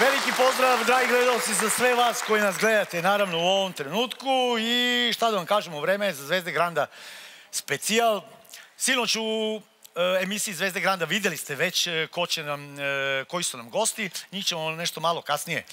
Veliki pozdrav, dragi gledalci, za sve vas koji nas gledate, naravno, u ovom trenutku. I šta da vam kažemo, vreme je za Zvezde Granda specijal. Sinoć u emisiji Zvezde Granda videli ste već koji su nam gosti. Njih ćemo nešto malo kasnije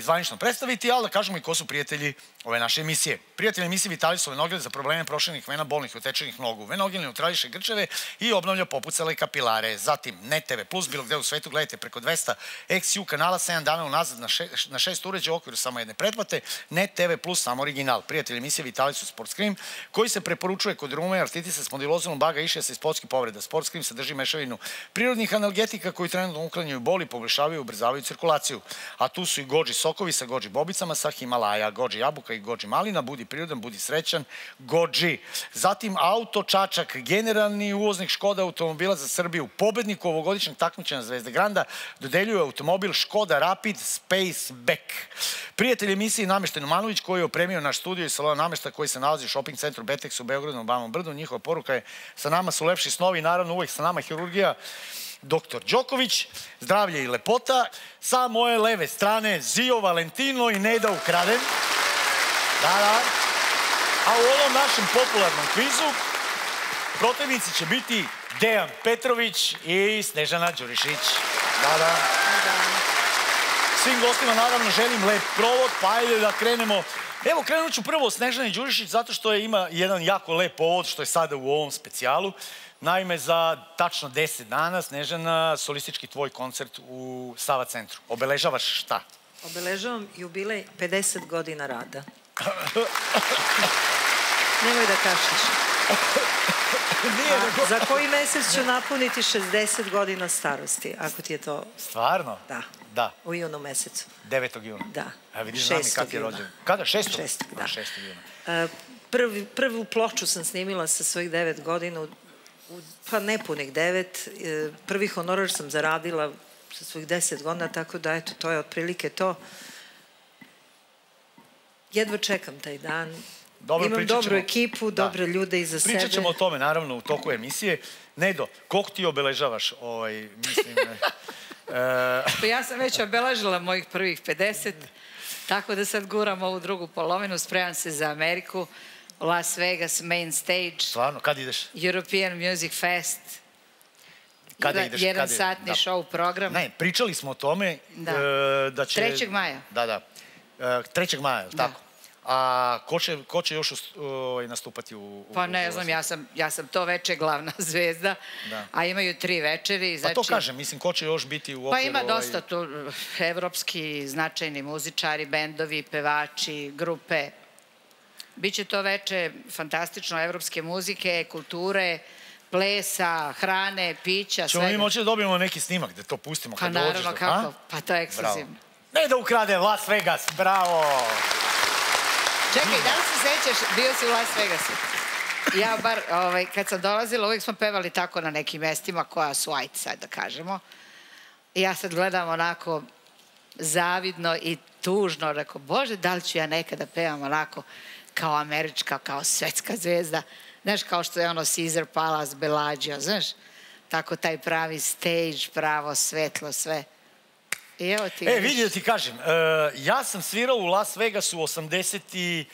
zvanično predstaviti, ali da kažemo i ko su prijatelji ove naše emisije. Prijatelji emisije Vitali su venogljeli za probleme prošljenih vena, bolnih i otečenih nogu. Venogljeli neutrališe grčeve i obnavlja popucale kapilare. Zatim, Net TV plus, bilo gde u svetu, gledajte preko 200 XU kanala, 7 dana unazad na 6 uređaja u okviru samo jedne pretplate. Net TV plus, samo original. Prijatelji emisije Vitali su Sports Cream, koji se preporučuje kod rume, artritisa, spondilozom, baga, išijasa i sportskih povreda. Sports Cream sadrži mešavinu prirodnih analgetika koji trenutno uklanjaju bol i poboljšavaju i ubrzavaju cirkulaciju. A tu su i goji sokovi sa goji bobicama, sa Himalaja, goji jabuka i goji malina, budi prirodan, budi srećan, goji. Zatim Auto Čačak, generalni uvoznik Škoda automobila za Srbiju, pobedniku ovogodišnjeg takmičenja Zvezde Granda, dodeljuje automobil Škoda Rapid Spaceback. Prijatelj emisije Nameštaj Numanović, koji je opremio naš studio i salon namešta koji se nalazi u shopping centru Betex u Beogradu na Banovom Brdu. Njihova poruka je: sa nama su lepši snovi i naravno uvek sa nama hirurgija. Doktor Đoković, zdravlje i lepota. Sa moje leve strane Zio Valentino i Neda Ukradin. A u ovom našem popularnom kvizu protivnici će biti Dejan Petrović i Snežana Đurišić. Svim gostima naravno želim lep provod, pa ajde da krenemo. Evo, krenut ću prvo o Snežani Đurišić zato što ima jedan jako lep povod što je sada u ovom specijalu. Naime, za tačno 10 dana, Snežana, solistički tvoj koncert u Sava Centru. Obeležavaš šta? Obeležavam jubilej 50 godina rada. Nemoj da kašliš. Za koji mesec ću napuniti 60 godina starosti, ako ti je to... Stvarno? Da. U junu mesecu. 9. juna? Da. A vidiš znam i kak je rođen. Kada? 6. 6. da. 6. juna. Prvu ploču sam snimila sa svojih 9 godina, pa nepunih 9. Prvi honorar sam zaradila sa svojih 10 godina, tako da, eto, to je otprilike to. Jedva čekam taj dan. Imam dobru ekipu, dobre ljude iza sebe. Pričat ćemo o tome, naravno, u toku emisije. Nedo, koliko ti obeležavaš, mislim... Ja sam već obeležila mojih prvih 50, tako da sad guram ovu drugu polovinu, spremam se za Ameriku, Las Vegas, main stage. Stvarno, kad ideš? European Music Fest. Kada ideš? Jedan satni show program. Ne, pričali smo o tome da će... 3. maja. Da. 3. maja, tako. A ko će još nastupati u... Pa ne znam, ja sam to večer glavna zvezda, a imaju 3 večeri. Pa to kažem, mislim, ko će još biti u... Pa ima dosta tu evropski značajni muzičari, bendovi, pevači, grupe. Biće to večer fantastično evropske muzike, kulture, plesa, hrane, pića, svega. Ćemo mi moći da dobijemo neki snimak da to pustimo kad dođeš. Pa naravno, kako? Pa to je ekskluzivno. Neda Ukradin, Las Vegas, bravo! Čekaj, da li se sećaš, bio si u Las Vegasu? Ja bar, kad sam dolazila, uvijek smo pevali tako na nekim mestima koja su, ajde sad da kažemo. I ja sad gledam onako zavidno i tužno, rekao, Bože, da li ću ja nekada pevam onako kao američka, kao svetska zvezda, znaš, kao što je ono Caesar Palace, Bellagio, znaš, tako taj pravi stage, pravo svetlo, sve. I evo ti... E, vidi da ti kažem, ja sam svirao u Las Vegasu 86.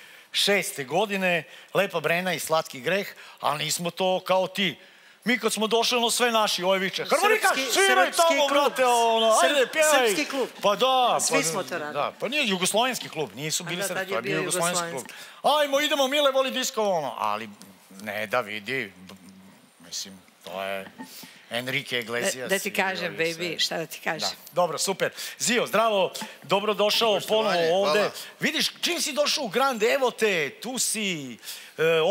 godine, Lepa Brena i Slatki greh, ali nismo to kao ti. Mi kad smo došli, ono sve naši, viče, Hrvarikaš, sviraj tamo, brate, ono, ajde, pjevaj. Srpski klub. Pa da. Svi smo to radili. Pa nije jugoslovenski klub, nisu bili srpski, to je bio jugoslovenski klub. Ajmo, idemo, Mile voli diskovo, ono, ali ne da vidi, mislim, to je... Enrique Iglesias. Da ti kažem, baby, šta da ti kažem. Dobro, super. Zio, zdravo, dobrodošao ponovo ovde. Vidiš, čim si došao u Grande, evo te, tu si,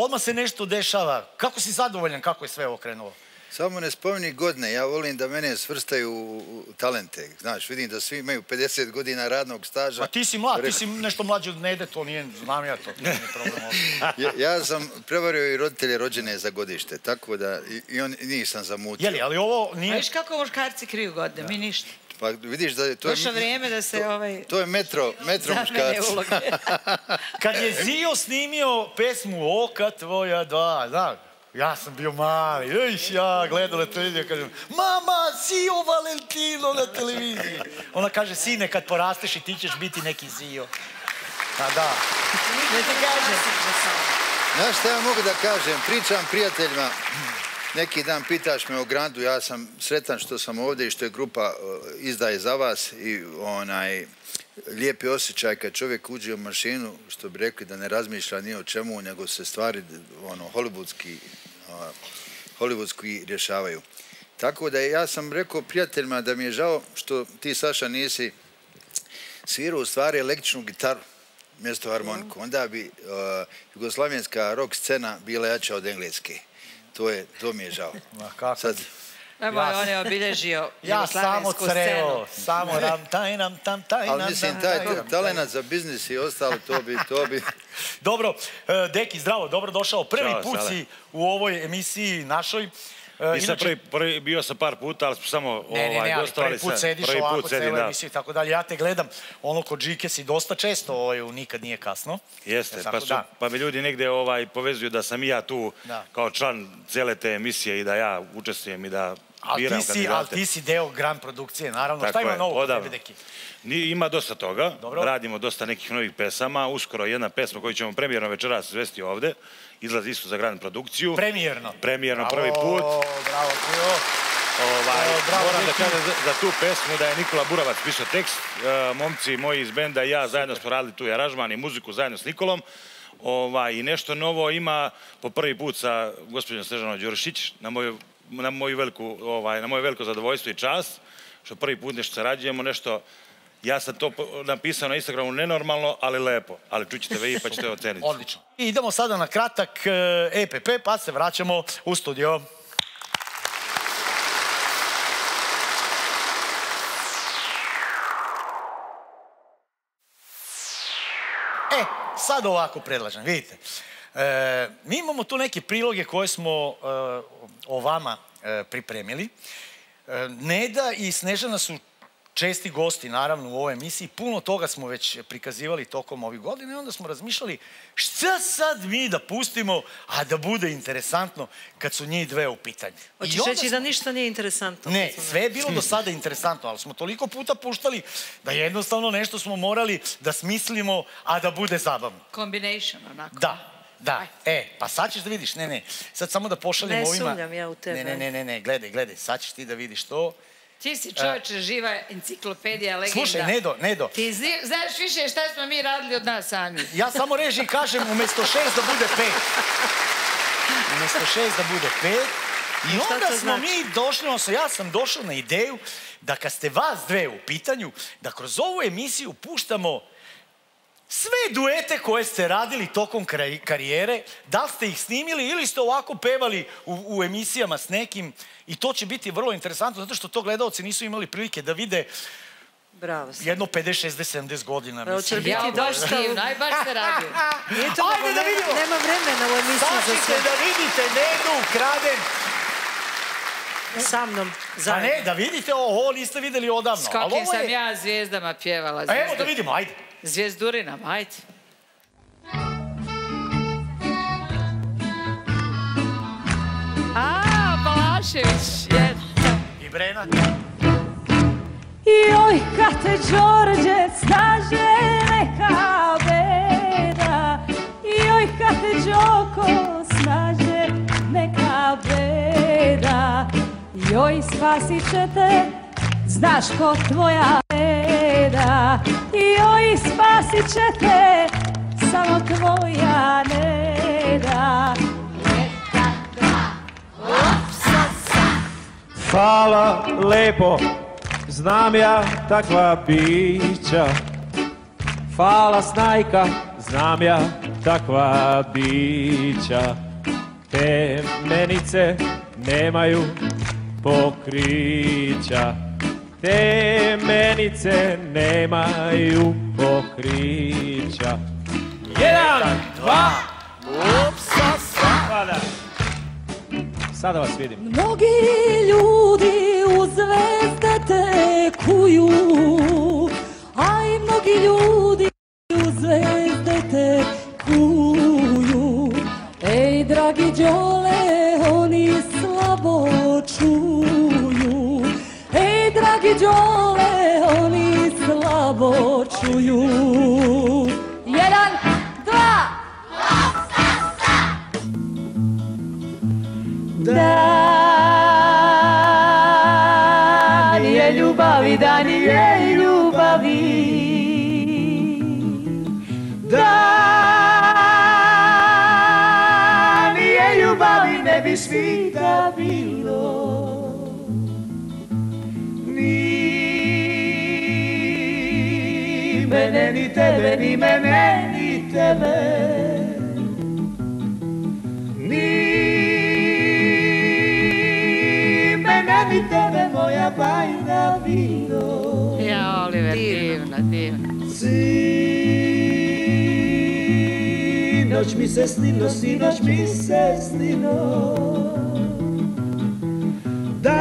odmah se nešto dešava. Kako si zadovoljan, kako je sve okrenulo? Samo ne spomeni godine, ja volim da mene svrstaju u talente. Znaš, vidim da svi imaju 50 godina radnog staža. A ti si mlad, ti si nešto mlađi od Nede, to nije, znam ja to, nije problem ovdje. Ja sam prevario i roditelje rođene za godište, tako da i on nisam zamutio. Jeli, ali ovo nije... Viš kako muškarci kriju godine, mi ništa. Pa vidiš da je to... Došlo vrijeme da se ovaj... To je metro muškarci. Kad je Zio snimio pesmu Oka tvoja dva, znaš, Ja sam bio mali, ja gledam na televiziju, kažem, mama, Zio Valentino na televiziji. Ona kaže, sine, kad porasteš i ti ćeš biti neki Zio. A da. Ne ti kažem. Znaš šta ja mogu da kažem, pričam prijateljima, neki dan pitaš me o Grandu, ja sam sretan što sam ovdje i što je grupa izdaje za vas i onaj... Lijepi osjećaj kad čovjek uđe u mašinu, što bi rekli da ne razmišlja ni o čemu, nego se stvari hollywoodski rješavaju. Tako da ja sam rekao prijateljima da mi je žao što ti, Saša, nisi svirao u stvari električnu gitaru mjesto harmoniku. Onda bi jugoslavenska rock scena bila jača od engleske. To mi je žao. Sad... Evo, on je obilježio jugoslavensku scenu. Ja samo creo, ali mislim, taj talent za biznis i ostalo, to bi... Dobro, Deki, zdravo, dobro došao. Prvi put si u ovoj emisiji našoj. Nisam bio sam par puta, ali samo... Ne, ali prvi put sediš ovako cijelu emisiju i tako dalje. Ja te gledam, ono kod Žike si dosta često, nikad nije kasno. Jeste, pa mi ljudi negdje povezuju da sam i ja tu kao član cijele te emisije i da ja učestvujem i da... Ali ti si deo Grand produkcije, naravno. Šta ima novo kod tebe, Deki? Ima dosta toga. Radimo dosta nekih novih pesama. Uskoro jedna pesma koju ćemo premijerno večeras izvesti ovdje. Izlazi isto za Grand produkciju. Premijerno? Premijerno, prvi put. Bravo, Kio. Moram da kažem za tu pesmu da je Nikola Buravac pisao tekst. Momci moji iz benda i ja zajedno smo radili tu aranžman i muziku zajedno s Nikolom. I nešto novo ima po prvi put sa gospođom Snežanom Đurišić na moje veliko zadovoljstvo i čast, što prvi put nešto sarađujemo, nešto, ja sam to napisao na Instagramu nenormalno, ali lepo, ali čućete vi pa ćete oceniti. Odlično. I idemo sada na kratak EPP, pa se vraćamo u studio. E, sad ovako predlažem, vidite. Mi imamo tu neke priloge koje smo o vama pripremili. Neda i Snežana su česti gosti, naravno, u ovoj emisiji. Puno toga smo već prikazivali tokom ovih godina i onda smo razmišljali šta sad mi da pustimo, a da bude interesantno kad su njih dve u pitanju. Hoćeš reći da ništa nije interesantno? Ne, sve je bilo do sada interesantno, ali smo toliko puta puštali da jednostavno nešto smo morali da smislimo, a da bude zabavno. Combination, onako. Da. Da, pa sad ćeš da vidiš, ne, sad samo da pošaljem ovima. Ne sumljam ja u tebe. Ne, gledaj, sad ćeš ti da vidiš to. Ti si, čovječe, živa enciklopedija, legenda. Slušaj, Nedo. Ti znaš više šta smo mi radili od nas sami. Ja samo reži i kažem, umjesto 6 da bude 5. Umjesto 6 da bude 5. I onda smo mi došli, ja sam došao na ideju da kad ste vas dve u pitanju, da kroz ovu emisiju puštamo sve duete koje ste radili tokom karijere, da ste ih snimili ili ste ovako pevali u emisijama s nekim, i to će biti vrlo interesantno, zato što to gledalci nisu imali prilike da vide jedno 50, 60, 70 godina. Bravo, će biti baš divno, aj baš se radio. Ajde da vidimo! Nema vremena u emisiju za sve. Sad ćete da vidite Nedu Ukraden. Sa mnom. Pa ne, da vidite, ovo niste videli odavno. S kakim sam ja zvijezdama pjevala. Evo da vidimo, ajde. Zvijezdurinam, ajde. Balašević, jedan. I Brena. Joj, kad te Đorđe staže neka beda, joj, kad te Đoko snaže neka beda, joj, spasit će te, znaš ko tvoja beda. Joj, spasit će te samo tvoja Neda. Jedan, dva, opsa, sad. Hvala lepo, znam ja takva bića. Hvala snajka, znam ja takva bića. Te menice nemaju pokrića. Temenice nemaju pokrića. Jedan, dva, upsa, sada. Sada vas vidim. Mnogi ljudi u zvezde tekuju, a i mnogi ljudi u zvezde tekuju. Ej, dragi Đole, glasuju. 1, 2, glasa sa. Dan je ljubavi, dan je ljubavi. Dan je ljubavi, ne bi svita bilo. Ni mene, ni tebe, ni mene, ni tebe. Ni mene, ni tebe, moja bajna bilo. Ja, Oliver, divno, divno. Sinoć mi se snilo, sinoć mi se snilo. Da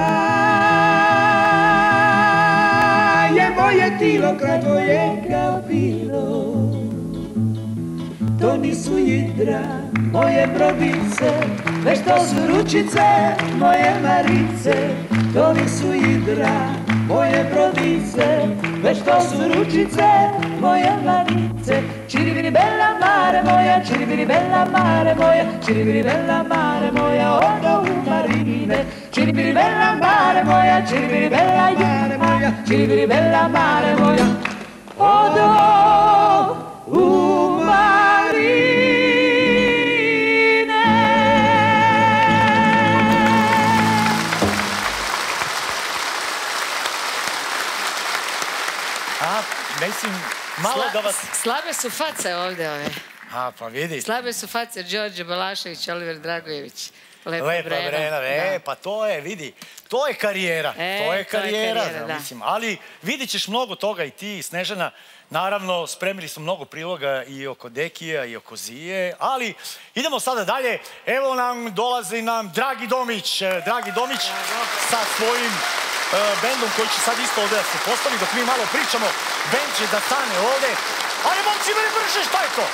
je moje tilo kraj tvojega. To nisu jidra moje brodice, već to su ručice moje Marice. To nisu jidra moje brodice, već to su ručice moje Marice. Čiribiri bella mare moja, čiribiri bella mare moja, čiribiri bella mare moja, odo u marine. Čiribiri bella mare moja, čiribiri bella mare moja, čiribiri bella mare moja, odo u marine. A, mislim, malo da vas... Slabe su face ovde ove. A, pa vidite. Slabe su face Đorđe Balašević, Oliver Dragojević. Lepa Brena, pa to je, vidi, to je karijera, mislim, ali vidit ćeš mnogo toga i ti, Snežana, naravno, spremili smo mnogo priloga i oko Dekija i oko Zije, ali idemo sada dalje, evo nam, dolazi nam Dragi Domić sa svojim bendom koji će sad isto ovde da se postavi, dok mi malo pričamo, bend će da stane ovde, ali momci, meni brže, šta je to?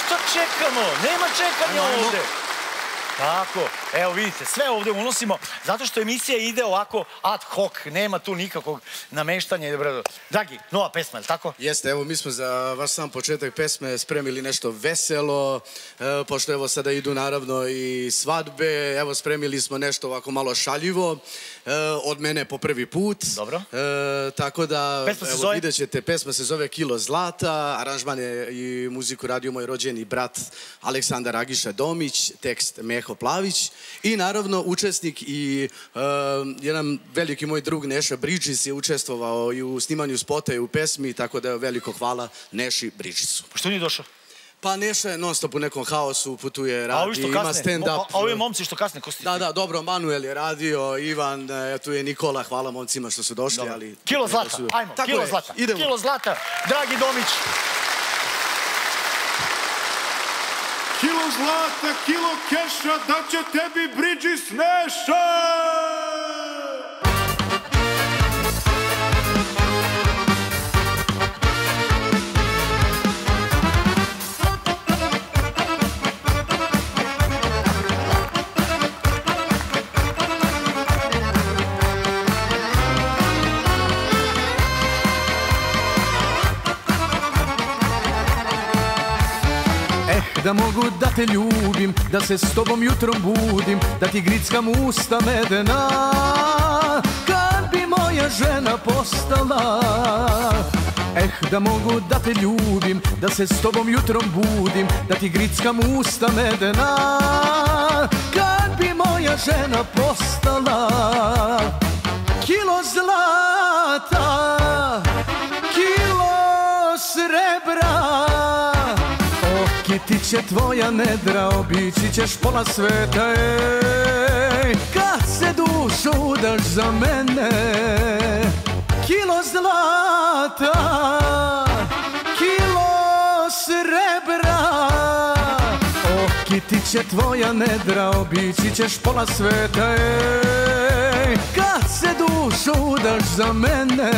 Što čekamo? Nema čekanja ovde. Tako, evo vidite, sve ovde unosimo, zato što emisija ide ovako ad hoc, nema tu nikakvog nameštanja. Dragi, nova pesma, je li tako? Jeste, evo mi smo za vaš sam početak pesme spremili nešto veselo, pošto evo sada idu naravno i svadbe, evo spremili smo nešto ovako malo šaljivo, od mene po prvi put. Dobro. Tako da, evo vidjet ćete, pesma se zove Kilo zlata, aranžman je i muziku radio moj rođeni brat Aleksandar Agiša Domić, tekst Meho Plavić i naravno učesnik i jedan veliki moj drug Neša Bridžis je učestvovao i u snimanju spota i u pesmi, tako da je veliko hvala Neši Bridžisu. Pa što nije došao? Pa Neša je non stop u nekom haosu, putuje, radi, ima stand-up. A ovi momci što kasne, ko ste? Da, da, dobro, Manuel je radio, Ivan, tu je Nikola, hvala momcima što su došli, ali... Kilo zlata, ajmo, kilo zlata, kilo zlata, Dragi Domić. Kilo zlata, kilo keša, da će tebi Bridžis Neša! Da mogu da te ljubim, da se s tobom jutrom budim, da ti grickam usta medena, kad bi moja žena postala. Eh, da mogu da te ljubim, da se s tobom jutrom budim, da ti grickam usta medena, kad bi moja žena postala. Kilo zlata, kilo srebra, ti će tvoja nedra, obići ćeš pola sveta, ej, kad se dušu udaš za mene. Kilo zlata, kilo srebra, oki ti će tvoja nedra, obići ćeš pola sveta, ej, kad se dušu udaš za mene.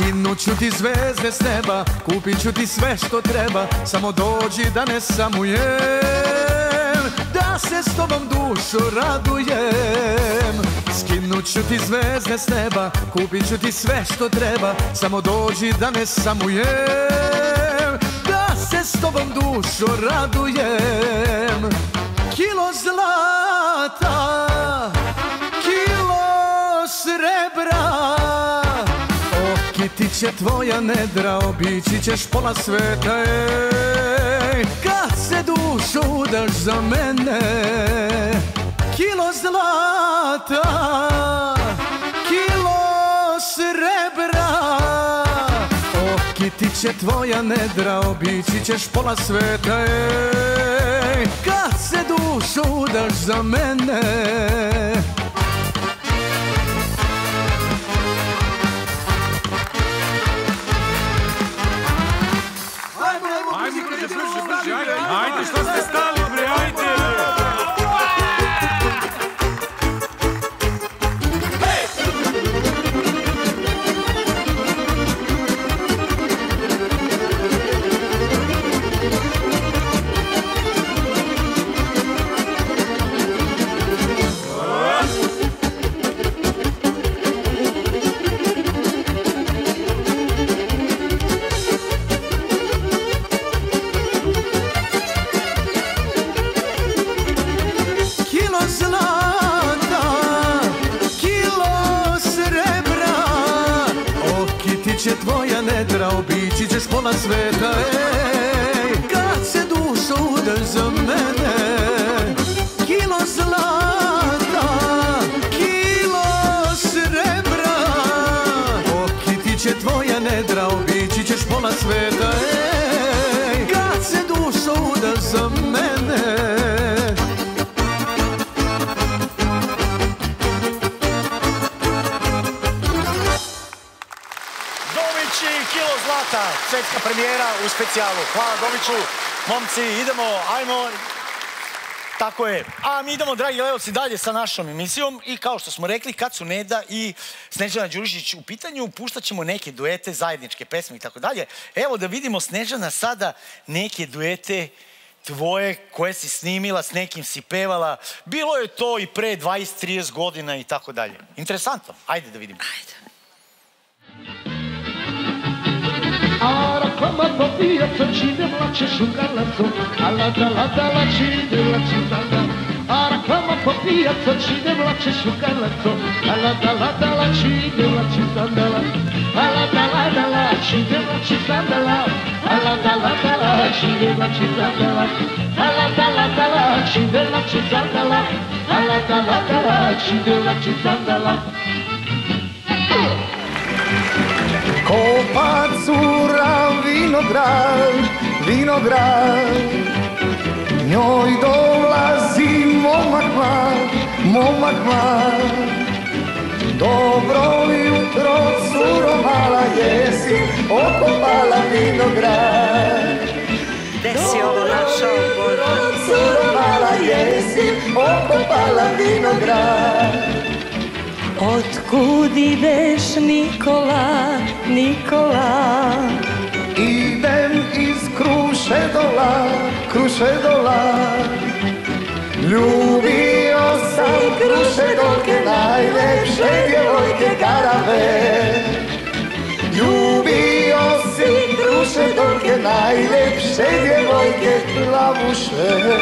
Skinut ću ti zvezde s neba, kupit ću ti sve što treba, samo dođi da ne samujem, da se s tobom dušo radujem. Skinut ću ti zvezde s neba, kupit ću ti sve što treba, samo dođi da ne samujem, da se s tobom dušo radujem. Kilo zlata, kilo srebra, ti će tvoja nedra, obići ćeš pola sveta, ej, kad se dušo udaš za mene. Kilo zlata, kilo srebra, okiti će tvoja nedra, obići ćeš pola sveta, ej, kad se dušo udaš za mene. Ajde, što ste stali, bre, ajde! Obići ćeš pola sveta, ej, kad se dušo udaš za mene. Kilo zlata, kilo srebra, okiti će tvoja nedra, obići ćeš pola sveta, ej, kad se dušo udaš za mene. Svetska premijera u specijalu. Hvala Goviću, momci, idemo, ajmo. Tako je. A mi idemo, dragi gledaoci, dalje sa našom emisijom i kao što smo rekli, kad su Neda i Snežana Đurišić u pitanju, puštat ćemo neke duete, zajedničke pesme i tako dalje. Evo da vidimo, Snežana, sada neke duete tvoje koje si snimila, s nekim si pevala. Bilo je to i pre 20-30 godina i tako dalje. Interesantno. Ajde da vidimo. Ajde. A rakama popijaca čine vlačeš u galazu, a lada lada lačine vlači zada. A rakama popijaca čine vlačeš u galazu, a lada lada lačine vlači zadala. A lada lada lačine vlači zadala, a lada lada lačine vlači zadala. A lada lada lačine vlači zadala, a lada lada lačine vlači zadala. Ko pa cura vinograd, njoj dolazi momak mlad. Dobro jutro, curo mala, jesi okopala vinograd. Gde si ovo našao, Bože? Curo mala, jesi okopala vinograd. Otkud ideš, Nikola? Idem iz Krušedola. Ljubio sam Krušedolke, najlepše djevojke Garave. Ljubio si Krušedolke, najlepše djevojke Plavuše.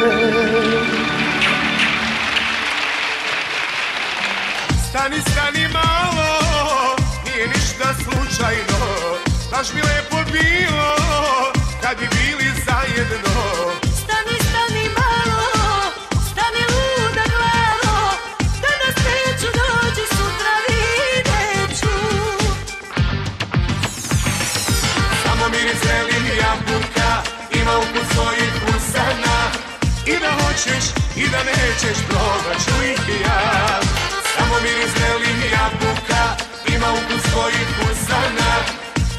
Stani malo, nije ništa slučajno, baš mi lepo bilo, kad bi bili zajedno. Stani malo, stani luda glavo, danas neću dođi, sutra videću. Samo miris velim jabuka, ima ukus svojih usana, i da hoćeš i da nećeš, probat ću ih ja. Samo miris velim jabuka, ima ukus svojih usana,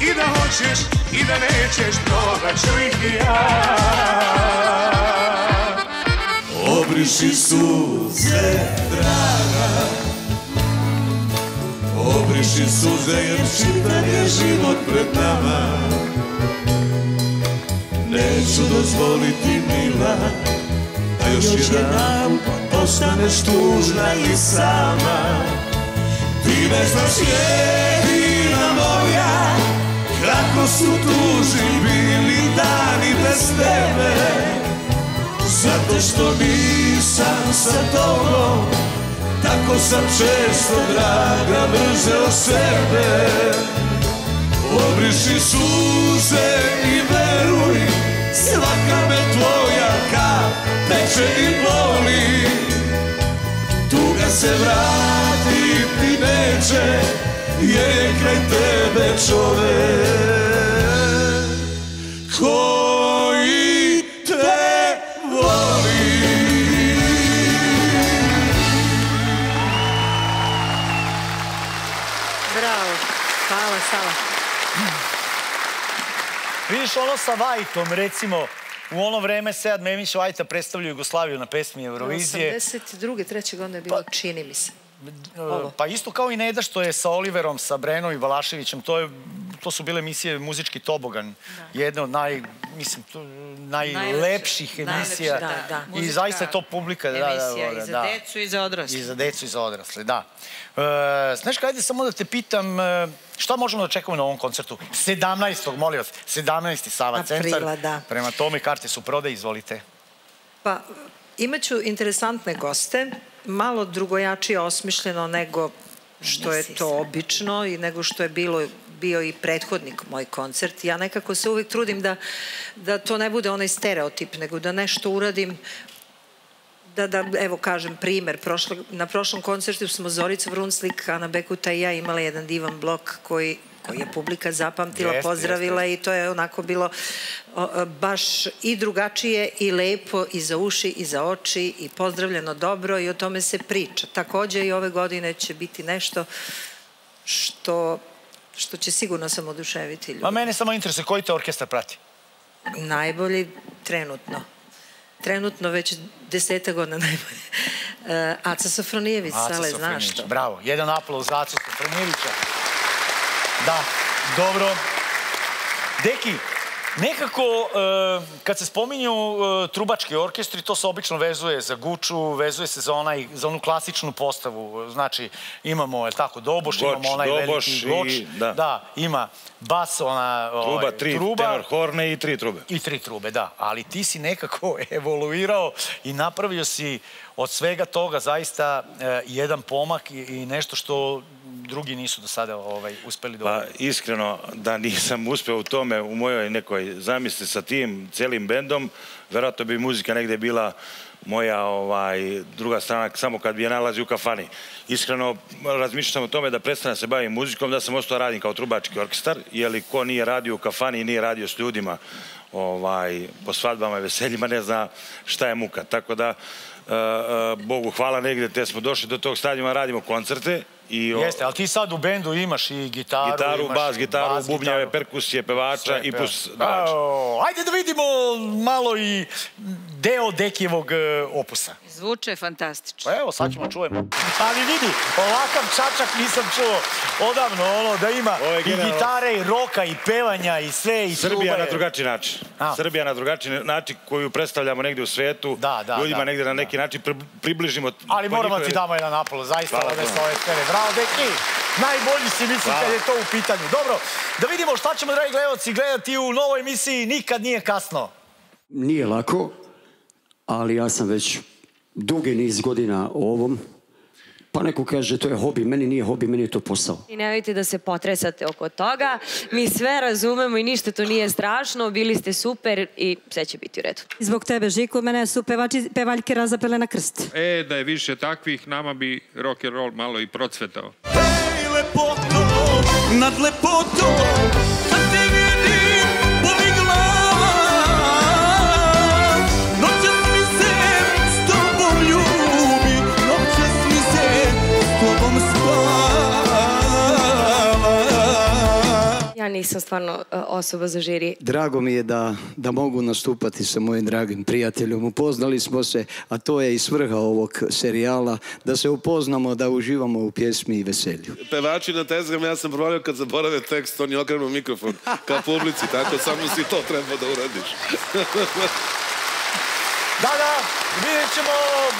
i da hoćeš i da nećeš, probat ću ih ja. Obriši suze, draga, obriši suze, draga, obriši suze jer čitav je život pred nama. Neću dozvoliti mila da još jedan ostaneš tužna i sama. Ti ne znaš jedina moja kako su tužni bili dani bez tebe. Zato što nisam sa tobom tako sam često, draga, mrzeo sebe. Obriši suze i veruj, svaka me tvoja kap teče i boli. Tuga se vratiti neće, jer je kraj tebe čovek koji te voli. Bravo, hvala, hvala. Vidiš, ono sa Vajtom, recimo, u ono vreme Sead Memić Vajta predstavljaju Jugoslaviju na pesmi Eurovizije. 82. trećeg onda je bilo, čini mi se. Pa isto kao i Neda što je sa Oliverom, sa Brenom i Balaševićem. To su bile emisije Muzički tobogan. Jedna od najlepših emisija. I zaista je to publika. Emisija i za decu i za odrasle. I za decu i za odrasle, da. Sneška, ajde samo da te pitam, šta možemo da čekamo na ovom koncertu? 17. molim vas, 17. Sava Centar. Prema tome, karte su prodaje, izvolite. Pa, imaću interesantne goste, malo drugojačije osmišljeno nego što je to obično i nego što je bio i prethodnik moj koncert. Ja nekako se uvijek trudim da to ne bude onaj stereotip, nego da nešto uradim, da evo kažem primer. Na prošlom koncertu smo Zorica Brunslik, Ana Bekuta i ja imala jedan divan blok koji je publika zapamtila, pozdravila i to je onako bilo baš i drugačije i lepo i za uši i za oči i pozdravljeno dobro i o tome se priča. Također i ove godine će biti nešto što će sigurno samo oduševiti ljudi. A mene samo interesuje, koji te orkestar prati? Najbolji trenutno. Trenutno već 10 godina najbolje. Aca Sofronijević, ali znaš to. Bravo, jedan aplauz za Acu Sofronijevića. Da, dobro. Deki, nekako kad se spominju trubački orkestri, to se obično vezuje za Guču, vezuje se za onu klasičnu postavu. Znači, imamo, je tako, doboš, imamo onaj veliki goč. Da, ima bas, ona truba, tenor, horne i 3 trube. I 3 trube, da. Ali ti si nekako evoluirao i napravio si od svega toga zaista jedan pomak i nešto što drugi nisu do sada uspeli dovoljiti. Pa iskreno da nisam uspeo u tome, u mojoj nekoj zamisli sa tim celim bendom, verovatno bi muzika negde bila moja druga strana samo kad bi je nalazio u kafani. Iskreno razmišljao sam o tome da prestanem se bavim muzikom, da sam ostao radim kao trubački orkestar, jer ko nije radio u kafani i nije radio s ljudima po svadbama i veseljima ne zna šta je muka. Tako da Bogu hvala, negde te smo došli do tog stadijuma, radimo koncerte. Jeste, ali ti sad u bendu imaš i gitaru, bas gitaru, bubnjave, perkusije, pevača i plus pevača. Ajde da vidimo malo i deo Dekijevog opusa. Zvuče fantastično. Evo, sad ćemo čujemo. Ali vidi, ovakav čačak nisam čuo odavno, ono, da ima i gitare, i roka, i pevanja, i sve, i trube. Srbija na drugačiji način. Srbija na drugačiji način koju predstavljamo negdje u svetu. Ljudima negdje na neki način približimo. Ali moramo ti damo jedan aplauz, zaista, da se ove stvere. Bravo, Deki. Najbolji si, mislim, kad je to u pitanju. Dobro, da vidimo šta ćemo, dragi gledalci, gledati u novoj emisiji Nikad nije kasno. Nije lako, ali ja sam već dugi niz godina o ovom. Pa neko kaže to je hobi, meni nije hobi, meni je to posao. I nemojte da se potresate oko toga. Mi sve razumemo i ništa to nije strašno. Bili ste super i sve će biti u redu. Zbog tebe, Žiko, mene su pevaljke razapele na krst. Da je više takvih, nama bi rock and roll malo i procvetao. Ej, lepoto, nad lepoto, kad te vidim, boli glava. Noćas mi se s tobom ljubi, noćas mi se s tobom spava. nisam stvarno osoba za žiri. Drago mi je da mogu nastupati sa mojim dragim prijateljom. Upoznali smo se, a to je i svrha ovog serijala, da se upoznamo, da uživamo u pjesmi i veselju. Pevači na tezgama, ja sam provalio kad zaborave tekst, on je okrenuo mikrofon ka publici, tako samo si to treba da uradiš. Da, da, vidjet ćemo,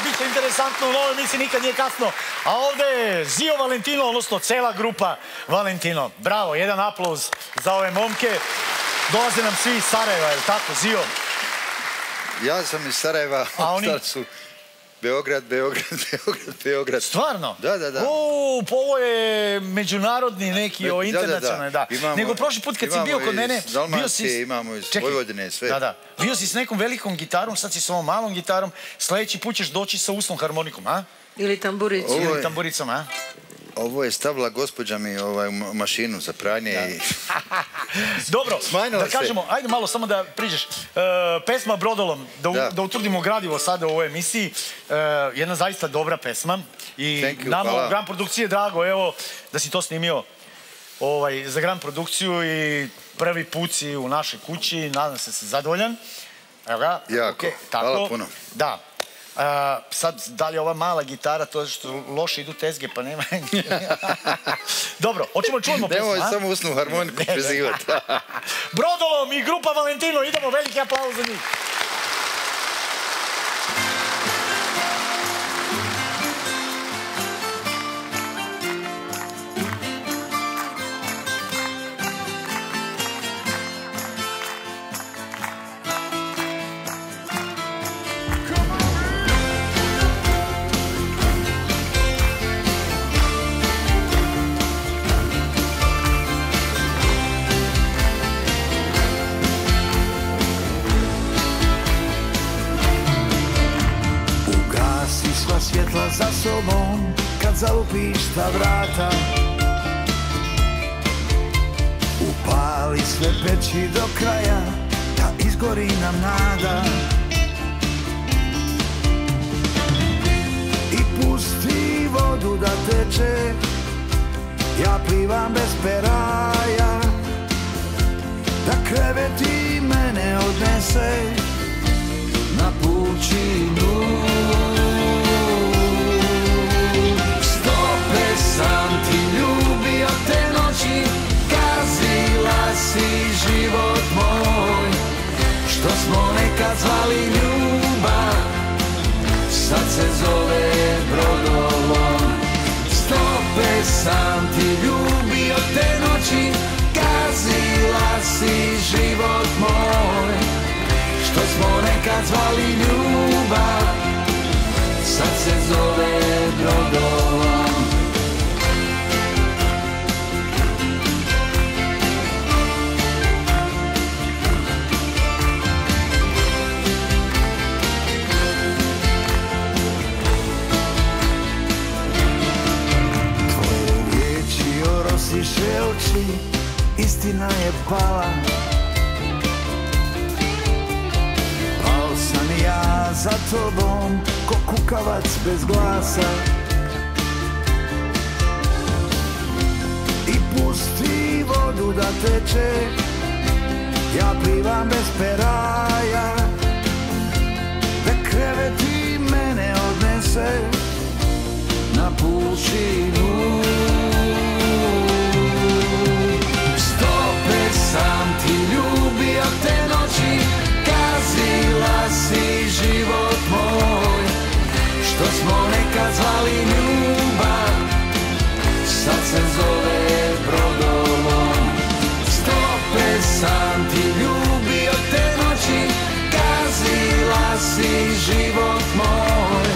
bit će interesantno, u novoj emisiji nikad nije kasno. A ovde je Zio Valentino, odnosno cela grupa Valentino. Bravo, jedan aplauz za ove momke. Dolaze nam svi iz Sarajeva, je li tako, Zio? Ja sam iz Sarajeva, od start su Beograd. Stvarno? Da, da, da. O, po ovo je međunarodni neki, o internacionalni, da. Nego prošli put kad si bio kod mene... Dalmacije, imamo iz Vojvodine, sve. Da, da. Bio si s nekom velikom gitarom, sad si s ovom malom gitarom. Sljedeći put ćeš doći sa usnom harmonikom, a? Ili tamburicom. Ili tamburicom, a? Ovo je stavila gospođa mi mašinu za pranje i... Dobro, da kažemo, ajde malo samo da priđeš. Pesma Brodolom, da utvrdimo gradivo sada u ovoj emisiji. Jedna zaista dobra pesma. I nama u Gran Produkciji je drago, evo, da si to snimio za Gran Produkciju i prvi put si u našoj kući. Nadam se da si zadovoljan. Evo ga. Jako, hvala puno. Da. Sad, da li je ova mala gitara, to je što loše idu tezge, pa nema... Dobro, hoćemo čujemo pesmu, a? Nemoj samo usnu harmoniku prezivati. Brodolom i grupa Valentino, idemo, veliki aplauz za njih. Kad zalupiš ta vrata, upali sve peći do kraja, da izgori nam nada. I pusti vodu da teče, ja plivam bez peraja, da kreveti mene odnese na pučinu. Sam ti ljubio te noći, gazila si život moj, što smo nekad zvali ljubav, sad se zove brodolom. Stope sam ti ljubio te noći, gazila si život moj, što smo nekad zvali ljubav, sad se zove brodolom. Tiše oči, istina je pala. Pao sam ja za tobom, ko kukavac bez glasa. I pusti vodu da teče, ja plivam bez peraja, da kreveti mene odnese na pučinu. Sam ti ljubio te noći, gazila si život moj, što smo nekad zvali ljubav, sad se zove brodolom. Stope sam ti ljubio te noći, gazila si život moj,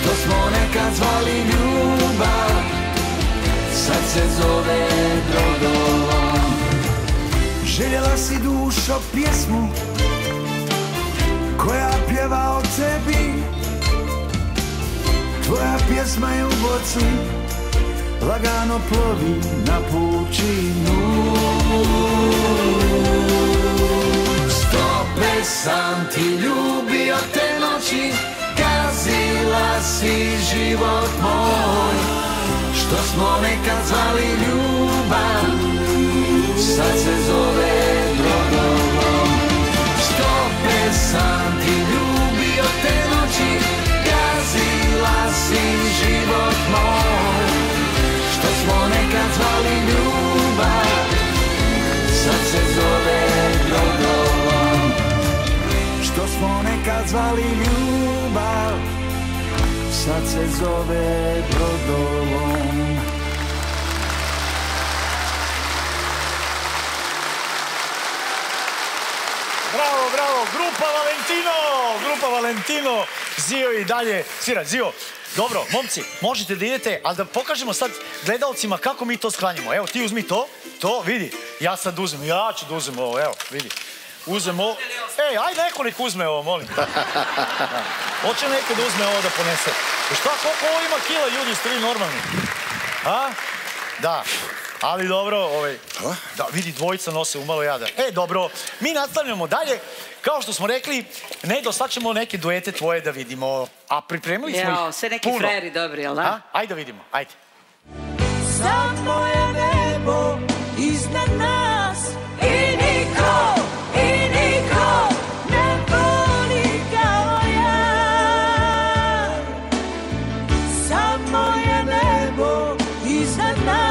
što smo nekad zvali ljubav, sad se zove brodolom. Željela si dušo pjesmu koja pjeva o tebi, tvoja pjesma je u boci, lagano plovi na pučinu. Stope sam ti ljubio te noći, gazila si život moj, što smo nekad zvali ljubav, sad zvali ljubav, sad se zove brodolom. Bravo, bravo, grupa Valentino, Zio i dalje svira. Zio, dobro, momci, možete da idete, ali da pokažemo sad gledalcima kako mi to sklanjamo. Evo, ti uzmi to, vidi, ja sad uzmem, ja ću da uzmem ovo, evo, vidi. Uzmem ovo, ej, ajde nekoliko uzme ovo, molim. Hoće neko da uzme ovo da ponese. Šta, koliko ovo ima kila, ljudi, ste vi normalni? A? Da. Ali dobro, da vidi, dvojica nose umalo jada. E, dobro, mi nastavljamo dalje. Kao što smo rekli, Nedo, sad ćemo neke duete tvoje da vidimo. A pripremili smo ih puno. Sve neki frajeri dobri, jel da? Ajde da vidimo, ajde. Samo je nebo iznad nas i niko, ne voli kao ja. Samo je nebo iznad nas.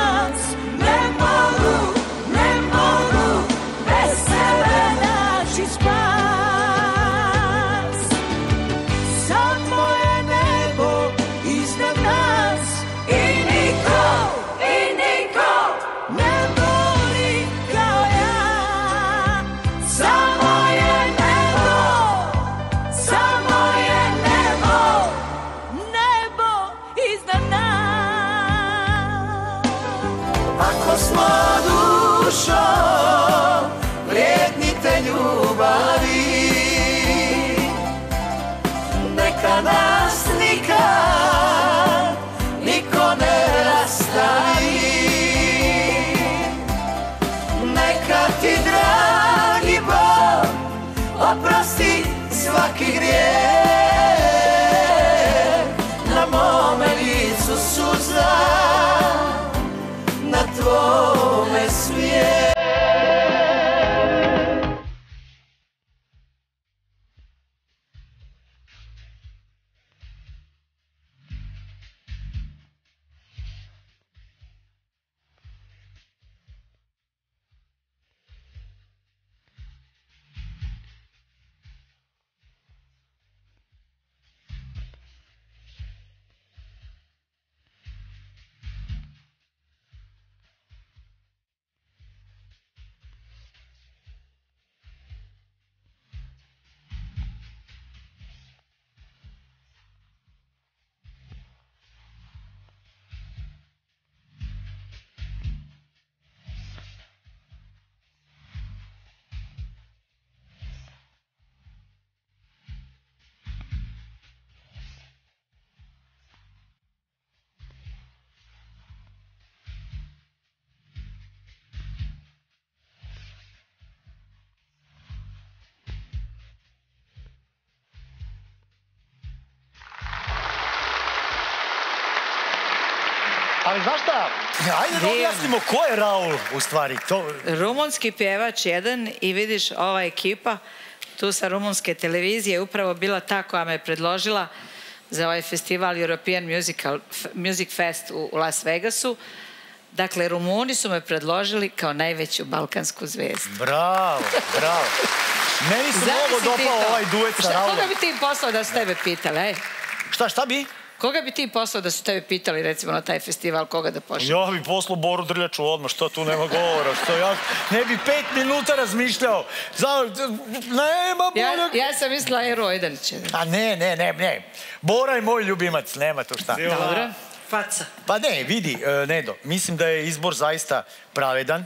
Ali znaš šta? Ajde da objasnimo ko je Raul u stvari. Rumunski pjevač jedan i vidiš ova ekipa tu sa rumunske televizije je upravo bila ta koja me predložila za ovaj festival European Music Fest u Las Vegasu. Dakle, Rumuni su me predložili kao najveću balkansku zvezdu. Bravo, bravo. Meni se mnogo dopao ovaj duet sa Raulom. Koga bi ti poslao da su tebe pitali? Šta bi? Koga bi ti poslao da su tebi pitali, recimo, na taj festival, koga da pošli? Ja bi poslao Boru Drljaču odmah, što tu nema govora, što ja ne bi 5 minuta razmišljao. Nema boljeg... Ja sam mislila Eru Ojdanić. A ne. Bora je moj ljubimac, nema to šta. Dobro, faca. Pa ne, vidi, Nedo, mislim da je izbor zaista pravedan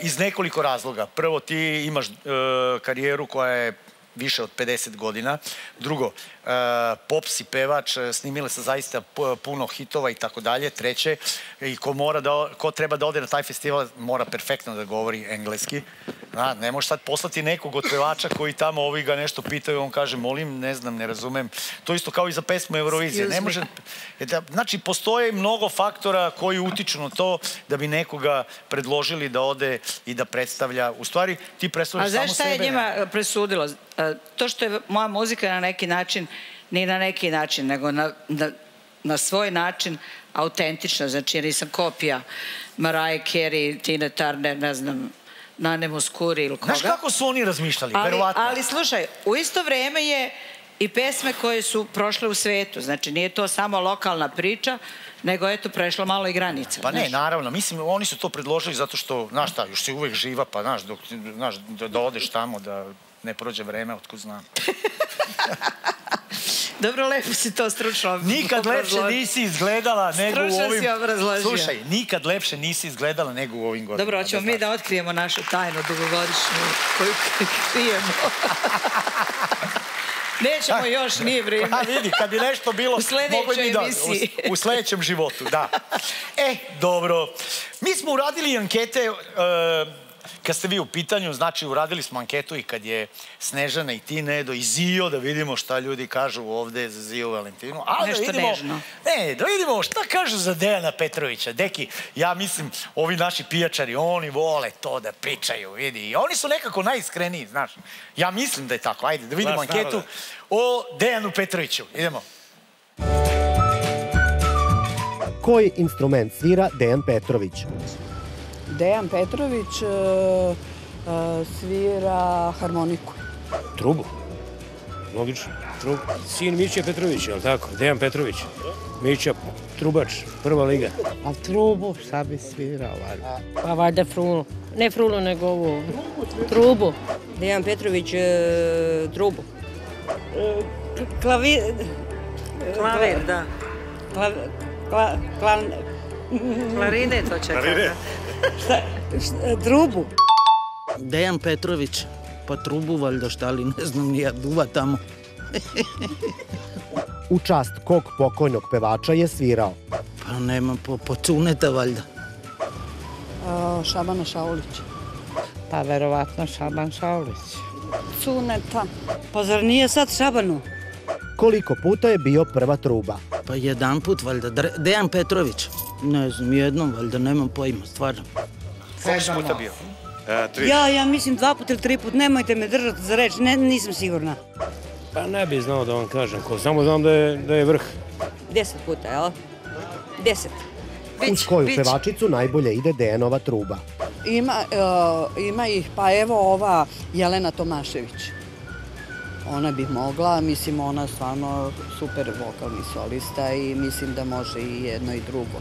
iz nekoliko razloga. Prvo, ti imaš karijeru koja je više od 50 godina. Drugo, pop si pevač, snimile se zaista puno hitova i tako dalje. Treće, ko treba da ode na taj festival mora perfektno da govori engleski. Ne možeš sad poslati nekog od pevača koji tamo ovi ga nešto pitaju, on kaže molim, ne znam, ne razumem. To isto kao i za pesmu Eurovizije. Znači, postoje mnogo faktora koji utiču na to da bi nekoga predložili da ode i da predstavlja. U stvari, ti predstavljaš samo sebe. A znaš šta je njima presudilo? To što je moja muzika na neki način, ni na neki način, nego na svoj način autentična, znači nisam kopija Mariah Carey, Tina Turner, ne znam, Nane Moskuri ili koga. Znaš kako su oni razmišljali, verovatno. Ali slušaj, u isto vreme je i pesme koje su prošle u svetu. Znači, nije to samo lokalna priča, nego je to prešlo malo i granica. Pa ne, naravno. Mislim, oni su to predložili zato što, znaš šta, još si uvek živa, pa znaš, da odeš tamo, da ne prođe vreme, otkud znam. Dobro, lepo si to stručno obrazložio. Nikad lepše nisi izgledala nego u ovim... Stručno si obrazložio. Slušaj, nikad lepše nisi izgledala nego u ovim godinama. Dobro, hoćemo mi da otkrijemo našu tajnu dugogodišnju koju krijemo. Nećemo još, nije vrijeme. Pa vidi, kad bi nešto bilo... U sljedećoj emisiji. U sljedećem životu, da. E, dobro. Mi smo uradili ankete... Kad ste vi u pitanju, znači uradili smo anketu i kad je Snežana i ti, Nedo, i Zio, da vidimo šta ljudi kažu ovde za Zio Valentinu. Nešto nežno. Ne, da vidimo šta kažu za Dejana Petrovića. Deki, ja mislim, ovi naši pijačari, oni vole to da pričaju, vidi. I oni su nekako najiskreniji, znaš. Ja mislim da je tako. Ajde, da vidimo anketu o Dejanu Petroviću. Idemo. Koji instrument svira Dejan Petrović? Dejan Petrović svira harmoniku. Trubu. Logično, trubu. Sin Mića Petrovića, je li tako? Dejan Petrović. Mića, trubač, prva liga. A trubu šta bi svirao? Pa valjda frulu. Ne frulu, nego ovu. Trubu. Dejan Petrović, trubu. Klavir... Klavir, da. Klarinet, to čekam. Klarinet. Trubu. Dejan Petrović. Pa trubu valjda šta li, ne znam, nija duva tamo. U čast kog pokojnog pevača je svirao? Pa nema, po Cuneta valjda. Šabana Šaulića. Pa verovatno Šaban Šaulić. Cuneta. Pa zar nije sad Šabanu? Koliko puta je bio prva truba? Pa jedan put valjda. Dejan Petrović. Ne znam, jednom, valjda nemam pojma, stvarno. Koliko puta bio? Ja mislim 2 puta ili 3 puta, nemojte me držati za reč, nisam sigurna. Pa ne bih znao da vam kažem, samo znam da je vrh. 10 puta, jel? 10. Uz koju pevačicu najbolje ide Dejanova truba? Ima ih, pa evo ova Jelena Tomašević. Ona bi mogla, mislim, ona stvarno super vokalni solista i mislim da može i jedno i drugo.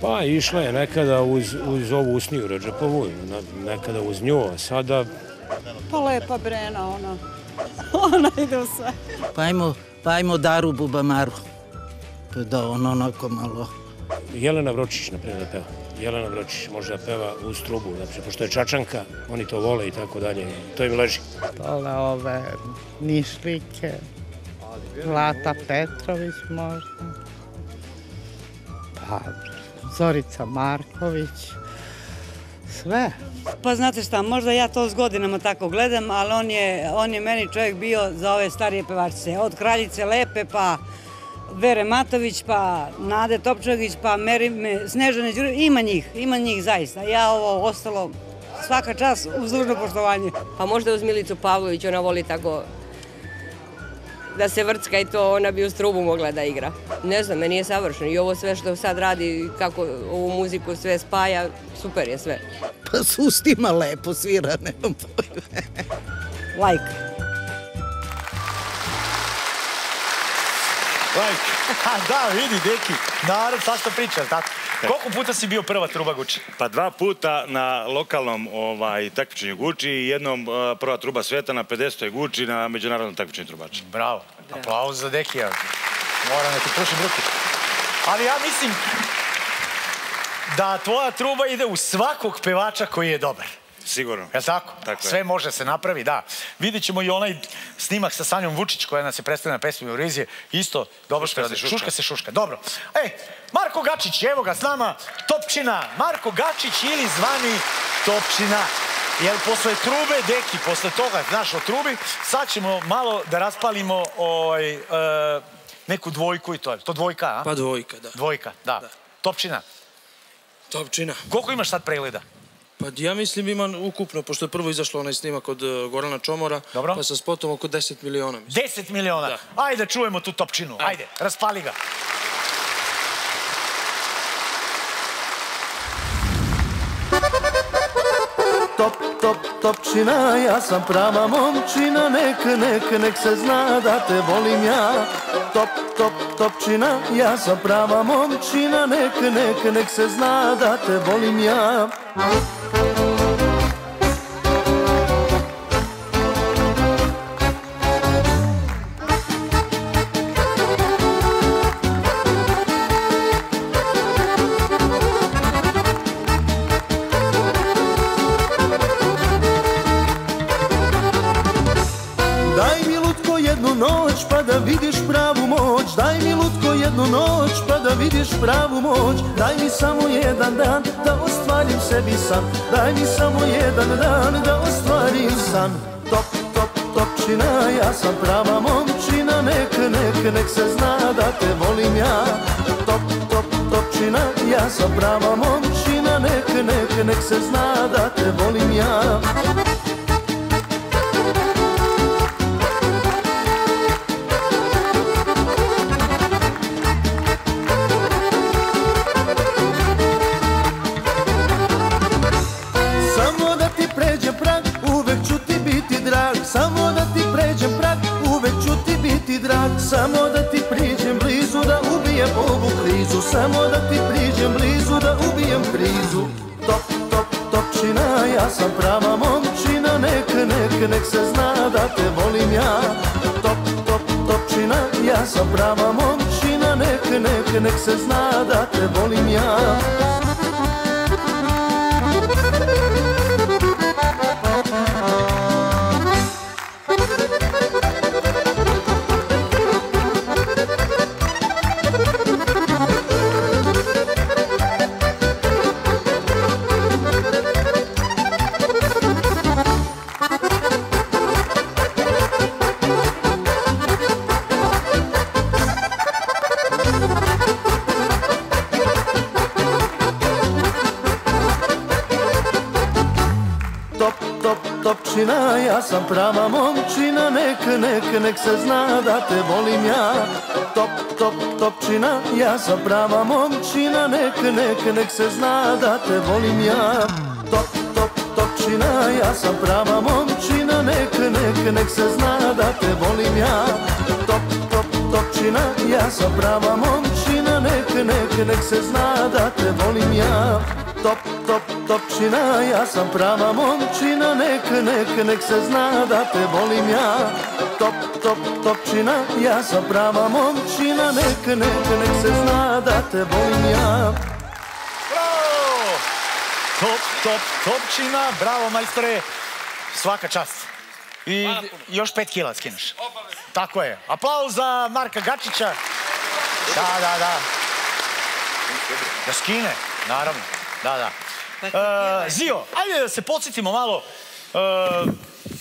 Pa išla je nekada uz ovu Usniju Radžepovu, nekada uz nju, a sada... Pa Lepa Brena, ona. Ona ide u sve. Pa ajmo Daru Bubamaru. Pa da, ona onako malo... Jelena Vročić, na primjer, da peva. Jelena Vročić može da peva uz trubu, pošto je Čačanka, oni to vole i tako dalje. To im leži. Ole ove Nišlike, Lata Petrović možda, pa Zorica Marković, sve. Pa znate šta, možda ja to s godinama tako gledam, ali on je meni čovjek bio za ove starije pevačice. Od Kraljice Lepe pa... Vere Matović, pa Nade Topčagić, pa Snežane Đurišić, ima njih zaista. Ja ovo ostalo svaka čas uz dužno poštovanje. Pa možda uz Milicu Pavlović, ona voli tako da se vrcka i to, ona bi uz trubu mogla da igra. Ne znam, meni je savršeno i ovo sve što sad radi, kako ovu muziku sve spaja, super je sve. Pa s ustima lepo svira, nemam pojme. Like. Da, vidi, deki, narod, sad što pričaš, tako. Koliko puta si bio prva truba Guči? Pa 2 puta na lokalnom takmičenju Guči i jednom prva truba sveta na 50. Guči na međunarodnom takmičenju trubača. Bravo, aplauz za Dekija. Moram da ti prušim ruku. Ali ja mislim da tvoja truba ide u svakog pevača koji je dobar. Sigurno. Je li tako? Sve može se napravi, da. Vidjet ćemo i onaj snimak sa Sanjom Vučić koja nas je predstavila na pesmi Eurizije. Isto, dobro što radi. Šuška se šuška. Dobro. E, Marko Gačić, evo ga s nama. Topčina. Marko Gačić ili zvani Topčina. Jer posle trube, deki, posle toga, znaš, o trubi, sad ćemo malo da raspalimo neku dvojku i to je. To dvojka, a? Pa dvojka, da. Dvojka, da. Topčina. Topčina. Koliko imaš sad pregleda? Pa ja mislim imam ukupno, pošto je prvo izašlo onaj snimak od Gorana Čomora, pa sa spotom oko 10 miliona. 10 miliona? Ajde, čujemo tu Topčinu. Ajde, raspali ga. Top, top, topčina, ja sam prava momčina, nek se zna da te volim ja. Top, top, topčina, ja sam prava momčina, nek se zna da te volim ja. Pravu moć, daj mi samo jedan dan da ostvarim sebi san, daj mi samo jedan dan da ostvarim san. Top, top, topčina, ja sam prava momčina, nek se zna da te volim ja. Top, top, topčina, ja sam prava momčina, nek se zna da te volim ja. Samo da ti priđem blizu, da ubijem ovu krizu. Samo da ti priđem blizu, da ubijem krizu. Top, top, topčina, ja sam prava momčina, nek se zna da te volim ja. Top, top, topčina, ja sam prava momčina, nek se zna da te volim ja. Ja sam prava momčina, nek se zna da te volim ja. Top, top, topčina, ja sam prava momčina, nek se zna da te volim ja. Top, top, topčina, ja sam prava momčina, nek se zna da te volim ja. Top, top, topčina, ja sam prava momčina, nek se zna da te volim ja. Top, top, topčina, ja sam prava momčina, nek se zna da te volim ja. Top, top, topčina, ja sam prava momčina, nek se zna da te volim ja. Bravo! Top, top, topčina, bravo majstore, svaka čast. I još 5 kila skineš. Tako je. Aplauz za Marka Gačića. Da, da, da. Da skine, naravno. Da, da. Zio, ajde da se podsjetimo malo.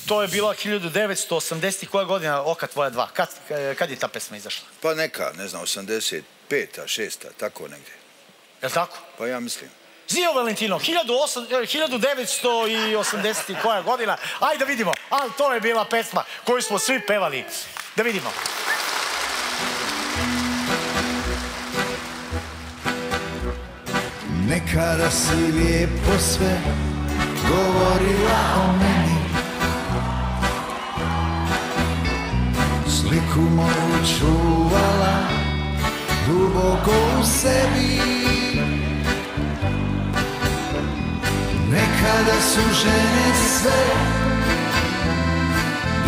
To je bila 1980. Koja godina, Oka tvoja dva? Kad je ta pesma izašla? Pa neka, ne znam, 85-a, 6-a, tako negdje. Je li tako? Pa ja mislim. Zio Valentino, 1980. Koja godina? Ajde da vidimo. Ali to je bila pesma koju smo svi pevali. Da vidimo. Nekada si lijepo sve govorila o meni, sliku moju čuvala duboko u sebi. Nekada su žene sve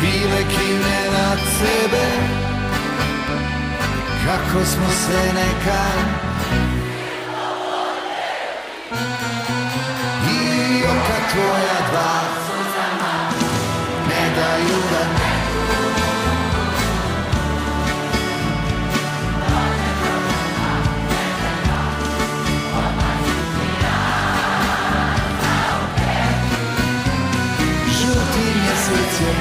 bile kine na tebe, kako smo se nekad. I oka tvoja dva ne daju da ne. Žuti mjesec je,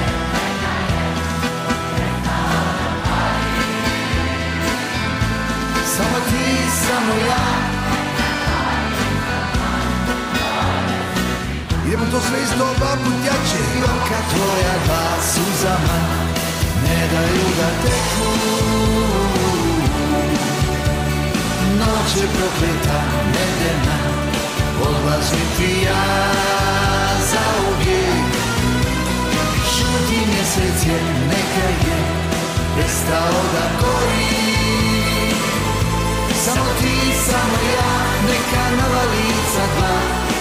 samo ti, samo ja. Idemo to sve isto oba put jače. I oka tvoja dva suzama ne daju da teku. Noć je prokleta, nedena, odlazi ti ja zauvijek.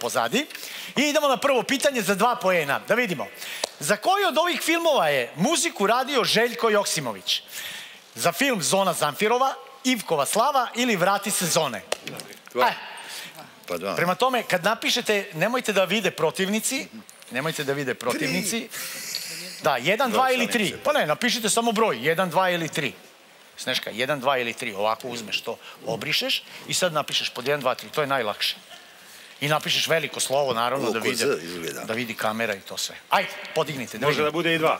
pozadi. I idemo na prvo pitanje za 2 poena. Da vidimo. Za koji od ovih filmova je muziku radio Željko Joksimović? Za film Zona Zamfirova, Ivkova slava ili Vrati se zone. Prema tome, kad napišete, nemojte da vide protivnici. Nemojte da vide protivnici. Da, 1, 2 ili 3. Pa ne, napišite samo broj. 1, 2 ili 3. Sneška, 1, 2 ili 3. Ovako uzmeš to, obrišeš i sad napišeš pod 1, 2, 3. To je najlakše. I napišeš veliko slovo, naravno, da vidi kamera i to sve. Ajde, podignite. Može da bude i 2.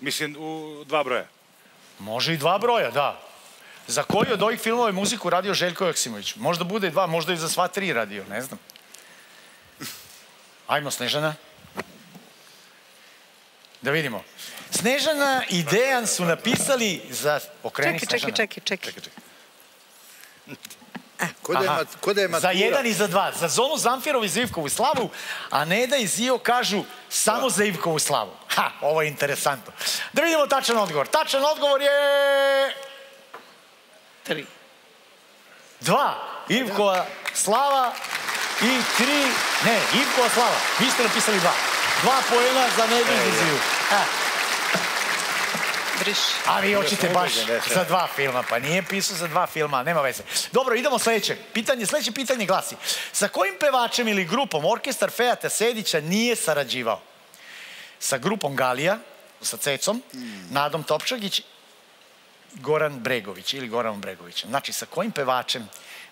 Mislim, u 2 broja. Može i 2 broja, da. Za koji od ovih filmova je muziku radio Željko Joksimović? Možda bude i 2, možda i za sva 3 radio, ne znam. Ajmo, Snežana. Da vidimo. Snežana i Dejan su napisali za... Okreni, Snežana. Čekaj. Za 1 i za 2. Za Zonu Zamfirov i za Ivkovu slavu, a Neda i Zio kažu samo za Ivkovu slavu. Ha, ovo je interesantno. Da vidimo tačan odgovor. Tačan odgovor je... 3, 2, Ivkova slava i 3, ne, Ivkova slava. Vi ste napisali 2. 2 poena za Nediziju. A vi očite baš za 2 filma, pa nije pisao za 2 filma, nema veze. Dobro, idemo sledeće. Sledeće pitanje glasi. Sa kojim pevačem ili grupom orkestar Fejata Sejdića nije sarađivao? Sa grupom Galija, sa Cecom, Nadom Topčagić, Goran Bregović ili Goranom Bregovićem. Znači, sa kojim pevačem,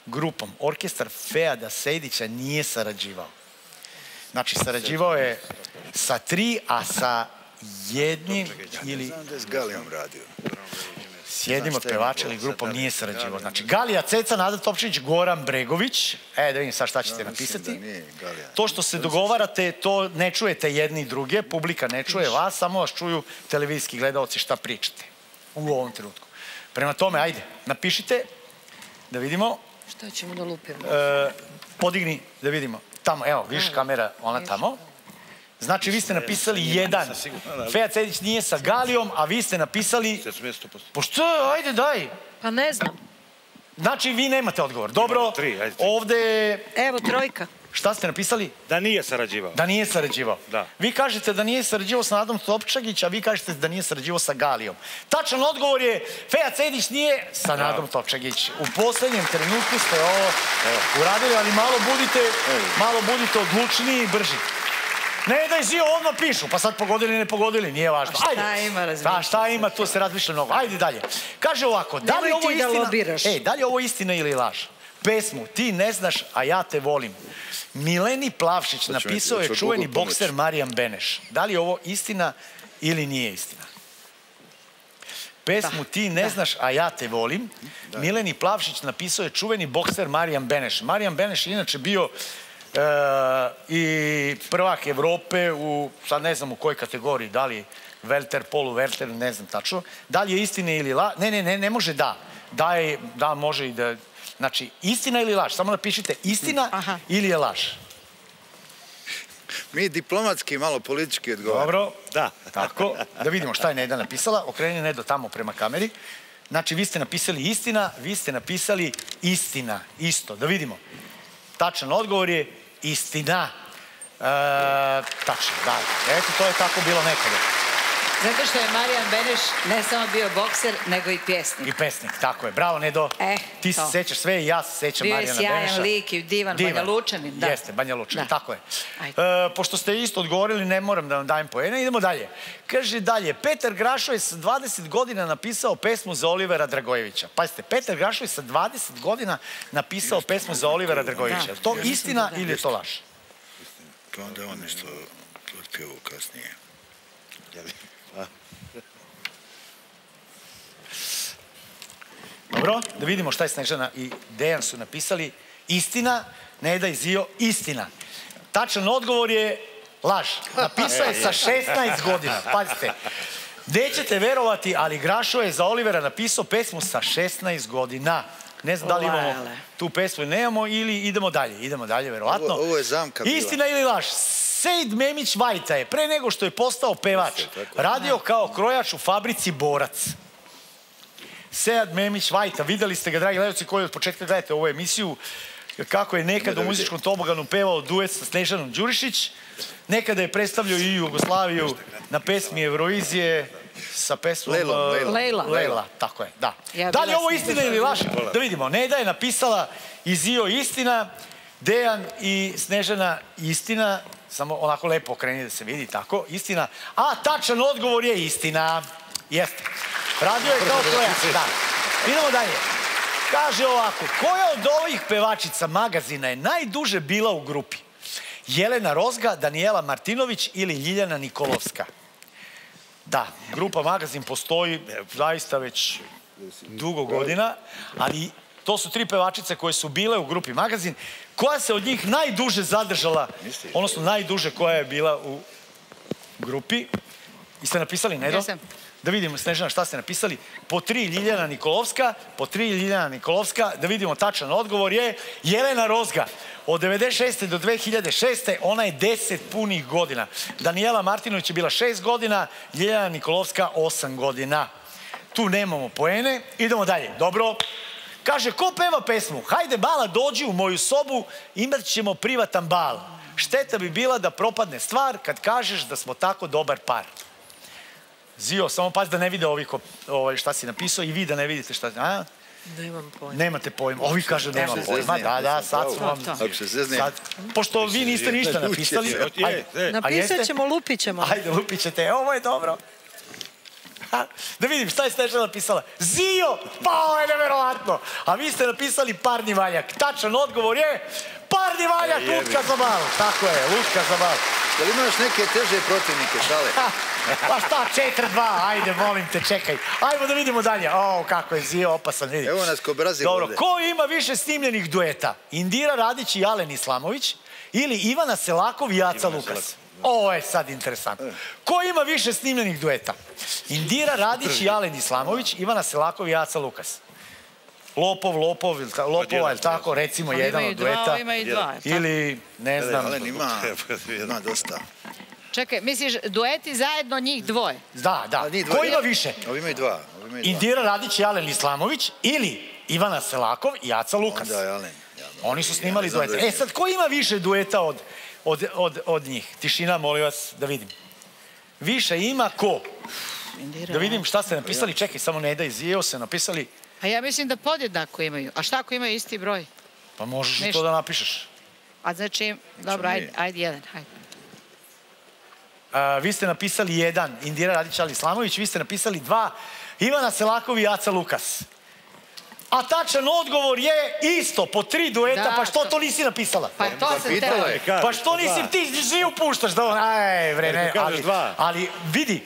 grupom, orkestar Fejata Sejdića nije sarađivao? Znači, sarađivao je sa 3, a sa 1 ili... Znam da je s Galijom radio. S jednim od pevača ili grupom nije sarađivao. Znači, Galija, Ceca, Nada Topčagić, Goran Bregović. E, da vidim sad šta ćete napisati. To što se dogovarate, to ne čujete jedni i druge, publika ne čuje vas, samo vas čuju televizijski gledaoci šta pričate u ovom trenutku. Prema tome, ajde, napišite, da vidimo. Šta ćemo da lupimo? Podigni, da vidimo. Tamo, evo, viš kamera, ona tamo. Znači, vi ste napisali 1. Fejata Sejdić nije sa Galijom, a vi ste napisali... Pošto, ajde, daj. Pa ne znam. Znači, vi nemate odgovor. Dobro, ovde... Evo, 3. Šta ste napisali? Da nije sarađivao. Da nije sarađivao. Da. Vi kažete da nije sarađivao sa Nadom Topčagić, a vi kažete da nije sarađivao sa Galijom. Tačan odgovor je Fejata Sejdić nije sa Nadom Topčagić. U poslednjem trenutku ste ovo uradili, ali malo budite odlučniji i brži. Ne da je Zio odmah pišu, pa sad pogodili, ne pogodili, nije važno. A šta ima razmišljati? A šta ima, to se razmišlja mnogo. Ajde dalje. Kaže ovako, da li ovo istina... Da li ovo istina ili laž? Pesmu Ti ne znaš, a ja te volim. Mileni Plavšić napisao je čuveni bokser Marijan Beneš. Da li je ovo istina ili nije istina? Pesmu Ti ne znaš, a ja te volim. Mileni Plavšić napisao je čuveni bokser Marijan Beneš. Marijan Beneš je inače bio i prvak Evrope u, sad ne znam u kojoj kategoriji, da li velter, poluvelter, ne znam tačno. Da li je istina ili laž? Ne može da. Da, može i da... Znači, istina ili laž? Samo napišite istina ili je laž. Mi diplomatski, malo politički odgovaramo. Dobro, da. Tako, da vidimo šta je Neda napisala. Okreni Nedo tamo prema kameri. Znači, vi ste napisali istina, vi ste napisali istina. Isto, da vidimo. Tačan odgovor je istina. Tačno, da. Eto, to je tako bilo nekada. Zato što je Marijan Beneš ne samo bio bokser, nego i pjesnik. I pesnik, tako je. Bravo, Nedo. Ti se sećaš sve i ja se sećam Marijana Beneša. Bio je sjajan lik i divan Banjalučanin. Jeste, Banjalučanin, tako je. Pošto ste isto odgovorili, ne moram da vam dajem poena. Idemo dalje. Kaže dalje, Petar Grašović sa 20 godina napisao pesmu za Olivera Dragojevića. Pazite, Petar Grašović sa 20 godina napisao pesmu za Olivera Dragojevića. Je li to istina ili je to laž? Istina. Pa onda je on nešto otpjevao kasnije. Dobro, da vidimo šta je Snežana i Dejan su napisali. Istina, Neda i Zio, istina. Tačan odgovor je laž. Napisao je sa 16 godina. Pazite. Nećete verovati, ali Grašo je za Olivera napisao pesmu sa 16 godina. Ne znam da li imamo tu pesmu ili nemamo, ili idemo dalje. Idemo dalje, verovatno. Ovo je zamka bila. Istina ili laž? Sejid Memić Vajta je, pre nego što je postao pevač, radio kao krojač u fabrici Borac. Sejid Memić Vajta, videli ste ga, dragi gledalci, koji od početka gledate ovu emisiju, kako je nekad u muzičkom toboganu pevao duet sa Snežanom Đurišić, nekada je predstavljao i Jugoslaviju na pesmi Eurovizije sa pesmom Lejla. Tako je, da. Da li je ovo istina ili laž? Da vidimo. Neda je napisala i Zio istina, Dejan i Snežana istina, samo onako lepo okreni da se vidi, tako, istina. A tačan odgovor je istina. Jeste. Radio je kao krojač, da. Idemo dalje. Kaže ovako, koja od ovih pevačica Magazina je najduže bila u grupi? Jelena Rozga, Danijela Martinović ili Ljiljana Nikolovska? Da, grupa Magazin postoji zaista već dugo godina, ali to su tri pevačice koje su bile u grupi Magazin. Koja se od njih najduže zadržala, odnosno najduže koja je bila u grupi? I ste napisali, Nedo? Jesam. Da vidimo, Snežana, šta ste napisali. Po tri Ljiljana Nikolovska, po tri Ljiljana Nikolovska, da vidimo tačan odgovor je Jelena Rozga. Od 96. do 2006. ona je 10 punih godina. Danijela Martinović je bila 6 godina, Ljiljana Nikolovska 8 godina. Tu nemamo poene. Idemo dalje. Dobro. Kaže, ko peva pesmu? Hajde, bala, dođi u moju sobu, imat ćemo privatan bal. Šteta bi bila da propadne stvar kad kažeš da smo tako dobar par. Zio, samo pazi da ne vide ovi šta si napisao i vi da ne vidite šta... Nemam pojma. Nemate pojma. Ovi kažu nemam pojma. Da, da, sad smo vam... Pošto vi niste ništa napisali... Napisat ćemo, lupit ćemo. Ajde, lupit ćete. Ovo je dobro. Da vidim šta je Snežana napisala. Zio! Pa, ovo je neverovatno! A vi ste napisali parni valjak. Tačan odgovor je... Parni valjak, lutka za balu. Tako je, lutka za balu. Da li imaš neke teže protivnike, šale? Pa šta, 4-2, ajde, molim te, čekaj. Ajmo da vidimo dalje. O, kako je Zio opasan, vidim. Evo nas ko brazi ovde. Dobro, ko ima više snimljenih dueta? Indira Radić i Jelena Islamović ili Ivana Selakov i Aca Lukas? Ovo je sad interesantno. Ko ima više snimljenih dueta? Indira Radić i Jelena Islamović, Ivana Selakov i Aca Lukas. Lopov, Lopov, Lopova, ili tako, recimo, jedan od dueta. Ima i dva. Ili, ne znam. Jelen ima dosta. Čekaj, misliš, dueti zajedno njih dvoje? Da, da. Ko ima više? Ovi imaju dva. Indira Radić i Jelena Islamović ili Ivana Selakov i Aca Lukas. Oni su snimali dueta. E sad, ko ima više dueta od njih? Tišina, molim vas, da vidim. Više ima ko? Da vidim šta ste napisali. Čekaj, samo Neda i Zio se napisali. A ja mislim da podjednako imaju. A šta ako imaju isti broj? Pa možeš i to da napišeš. A znači, dobro, ajde jedan, ajde. Vi ste napisali 1, Indira Radić i Jelena Islamović, vi ste napisali 2, Ivana Selakov i Aca Lukas. A tačan odgovor je isto, po 3 dueta, pa što to nisi napisala? Pa to sam tela. Pa što nisi, ti svi upuštaš da on, aj bre, ne, ali vidi,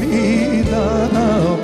vidam ja.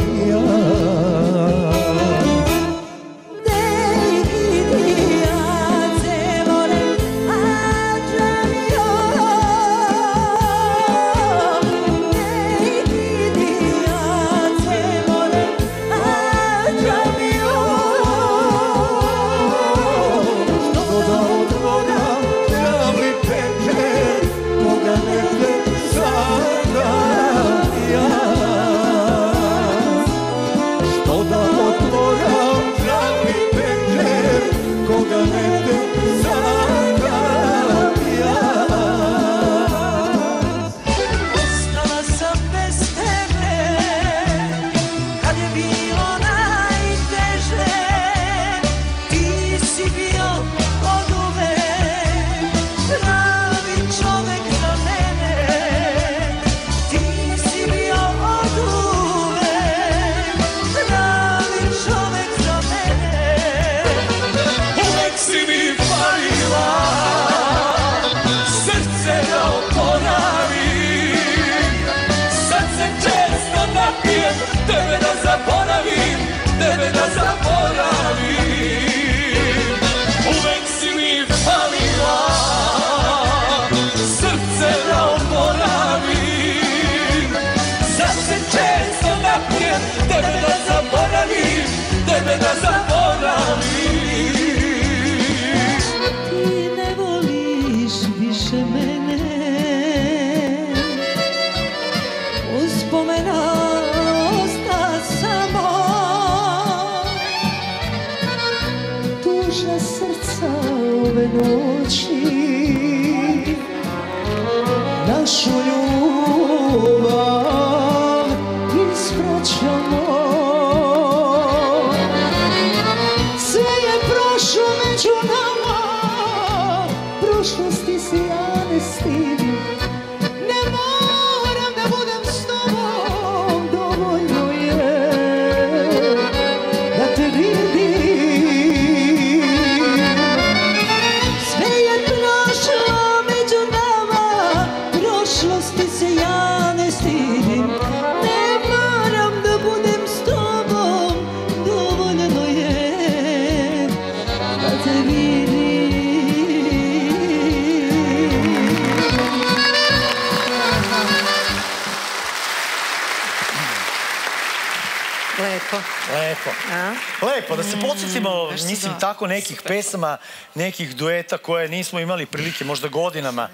Lepo, da se podsjetimo, mislim, tako nekih pesama, nekih dueta koje nismo imali prilike možda godinama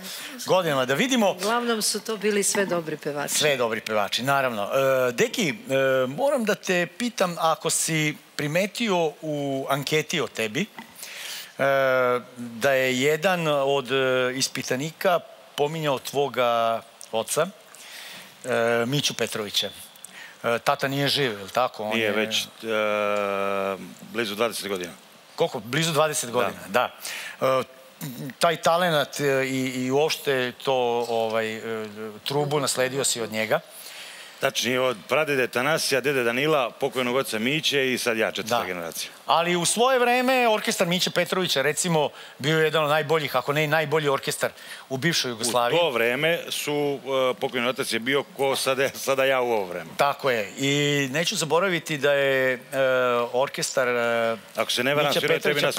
da vidimo. Uglavnom su to bili sve dobri pevači. Sve dobri pevači, naravno. Deki, moram da te pitam ako si primetio u anketi o tebi da je jedan od ispitanika pominjao tvoga oca, Miću Petrovića. Tata nije živ, je li tako? Nije, već blizu 20 godina. Koliko? Blizu 20 godina, da. Taj talenat i uopšte trubu nasledio si od njega. Tačnije, od pradede Tanasija, dede Danila, pokojnog oca Miće i sad ja, četvrta generacija. Ali u svoje vreme orkestar Miće Petrovića, recimo, bio je jedan od najboljih, ako ne i najbolji orkestar u bivšoj Jugoslaviji. U to vreme su, pokojni otac je bio ko sada ja u ovo vreme. Tako je. I neću zaboraviti da je orkestar Miće Petrovića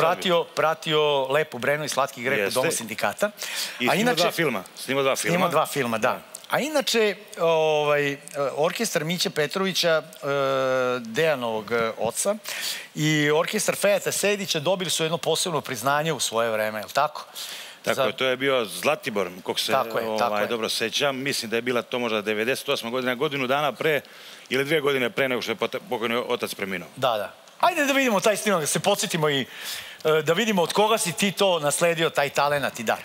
pratio Lepu Brenu i Slatki greh u Domu sindikata. I snimao dva filma. Snimao dva filma, da. A inače, orkestar Mića Petrovića, Dejanovog oca, i orkestar Fejata Sejdića dobili su jedno posebno priznanje u svoje vreme, je li tako? Tako je, to je bio Zlatibor, kako se dobro sećam. Mislim da je bila to možda 98. godina, godinu dana pre ili 2 godine pre nego što je pokojni otac preminuo. Da, da. Ajde da vidimo taj snimak, da se podsjetimo i da vidimo od koga si ti to nasledio, taj talenat i dar.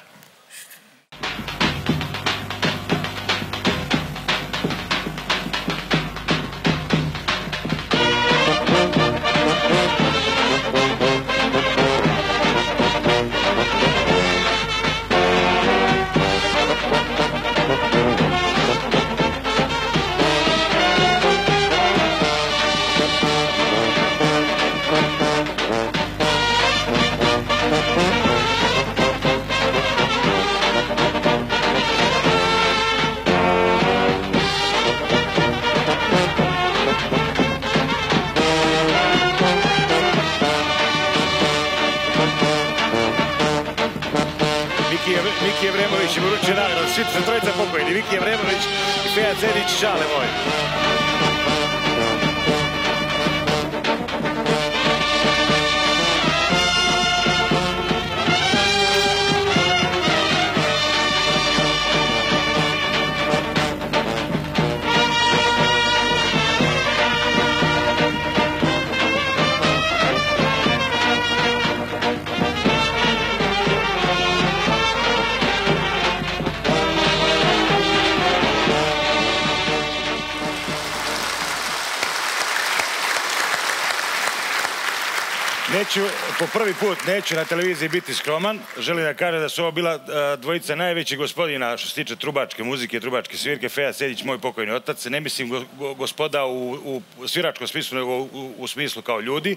Po prvi put neću na televiziji biti skroman. Želim da kažem da su ovo bila dvojica najvećih gospodina što se tiče trubačke muzike i trubačke svirke. Feja Sedić, moj pokojni otac. Ne mislim gospoda u sviračkom smislu, nego u smislu kao ljudi.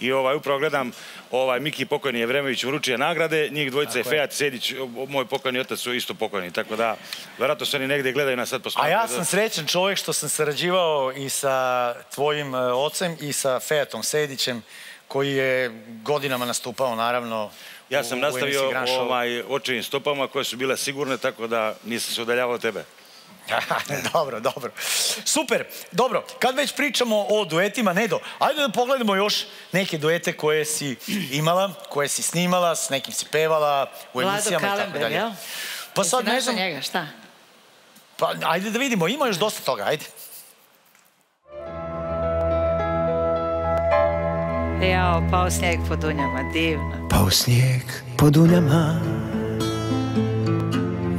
I upravo gledam, Miki pokojni Jevremović uručuje nagrade. Njih dvojica je Feja Sedić, moj pokojni otac su isto pokojni. Tako da, vjerojatno se oni negdje gledaju na sad posmatra. A ja sam srećan čovjek što sam sarađivao i sa tvojim ocem i sa Fejatom Sedićem, koji je godinama nastupao, naravno. Ja sam nastavio očevim stopama koje su bile sigurne, tako da nisam se udaljavao od tebe. Dobro, dobro. Super, dobro. Kad već pričamo o duetima, Nedo, ajde da pogledamo još neke duete koje si imala, koje si snimala, s nekim si pevala, u emisijama i tako dalje. Pa sad ne znam... Pa ajde da vidimo, ima još dosta toga, ajde. Jao, pao snijeg po dunjama, divno. Pao snijeg po dunjama,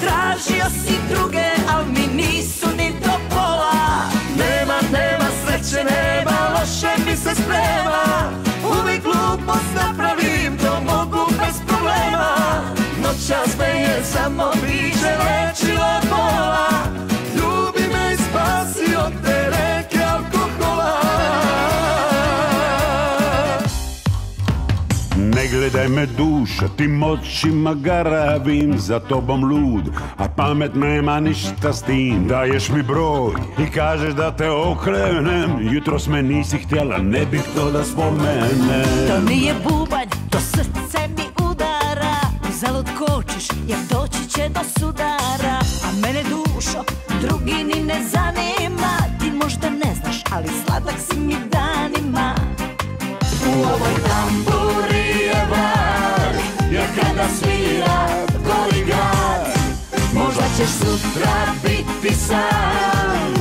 tražio si druge, al mi nisu ni do pola. Nema, nema sreće, nema, loše mi se sprema, uvijek glupost napravim, to mogu bez problema. Noćas me je samo biće lečilo od bola, ljubi me i spasi od te reke alkohola. Ne gledaj Sve me duša tim očima garavim, za tobom lud, a pamet nema ništa s tim. Daješ mi broj i kažeš da te okrenem, jutros me nisi htjela, ne bih to da spomenem. To nije bubanj, to srce mi udara, zalud kočiš jer doći će do sudara. A mene dušo drugi ni ne zanima, ti možda ne znaš, ali sladak si mi danima. U ovoj tamburi je var, jer kada svira goli grad. Možda ćeš sutra biti sam,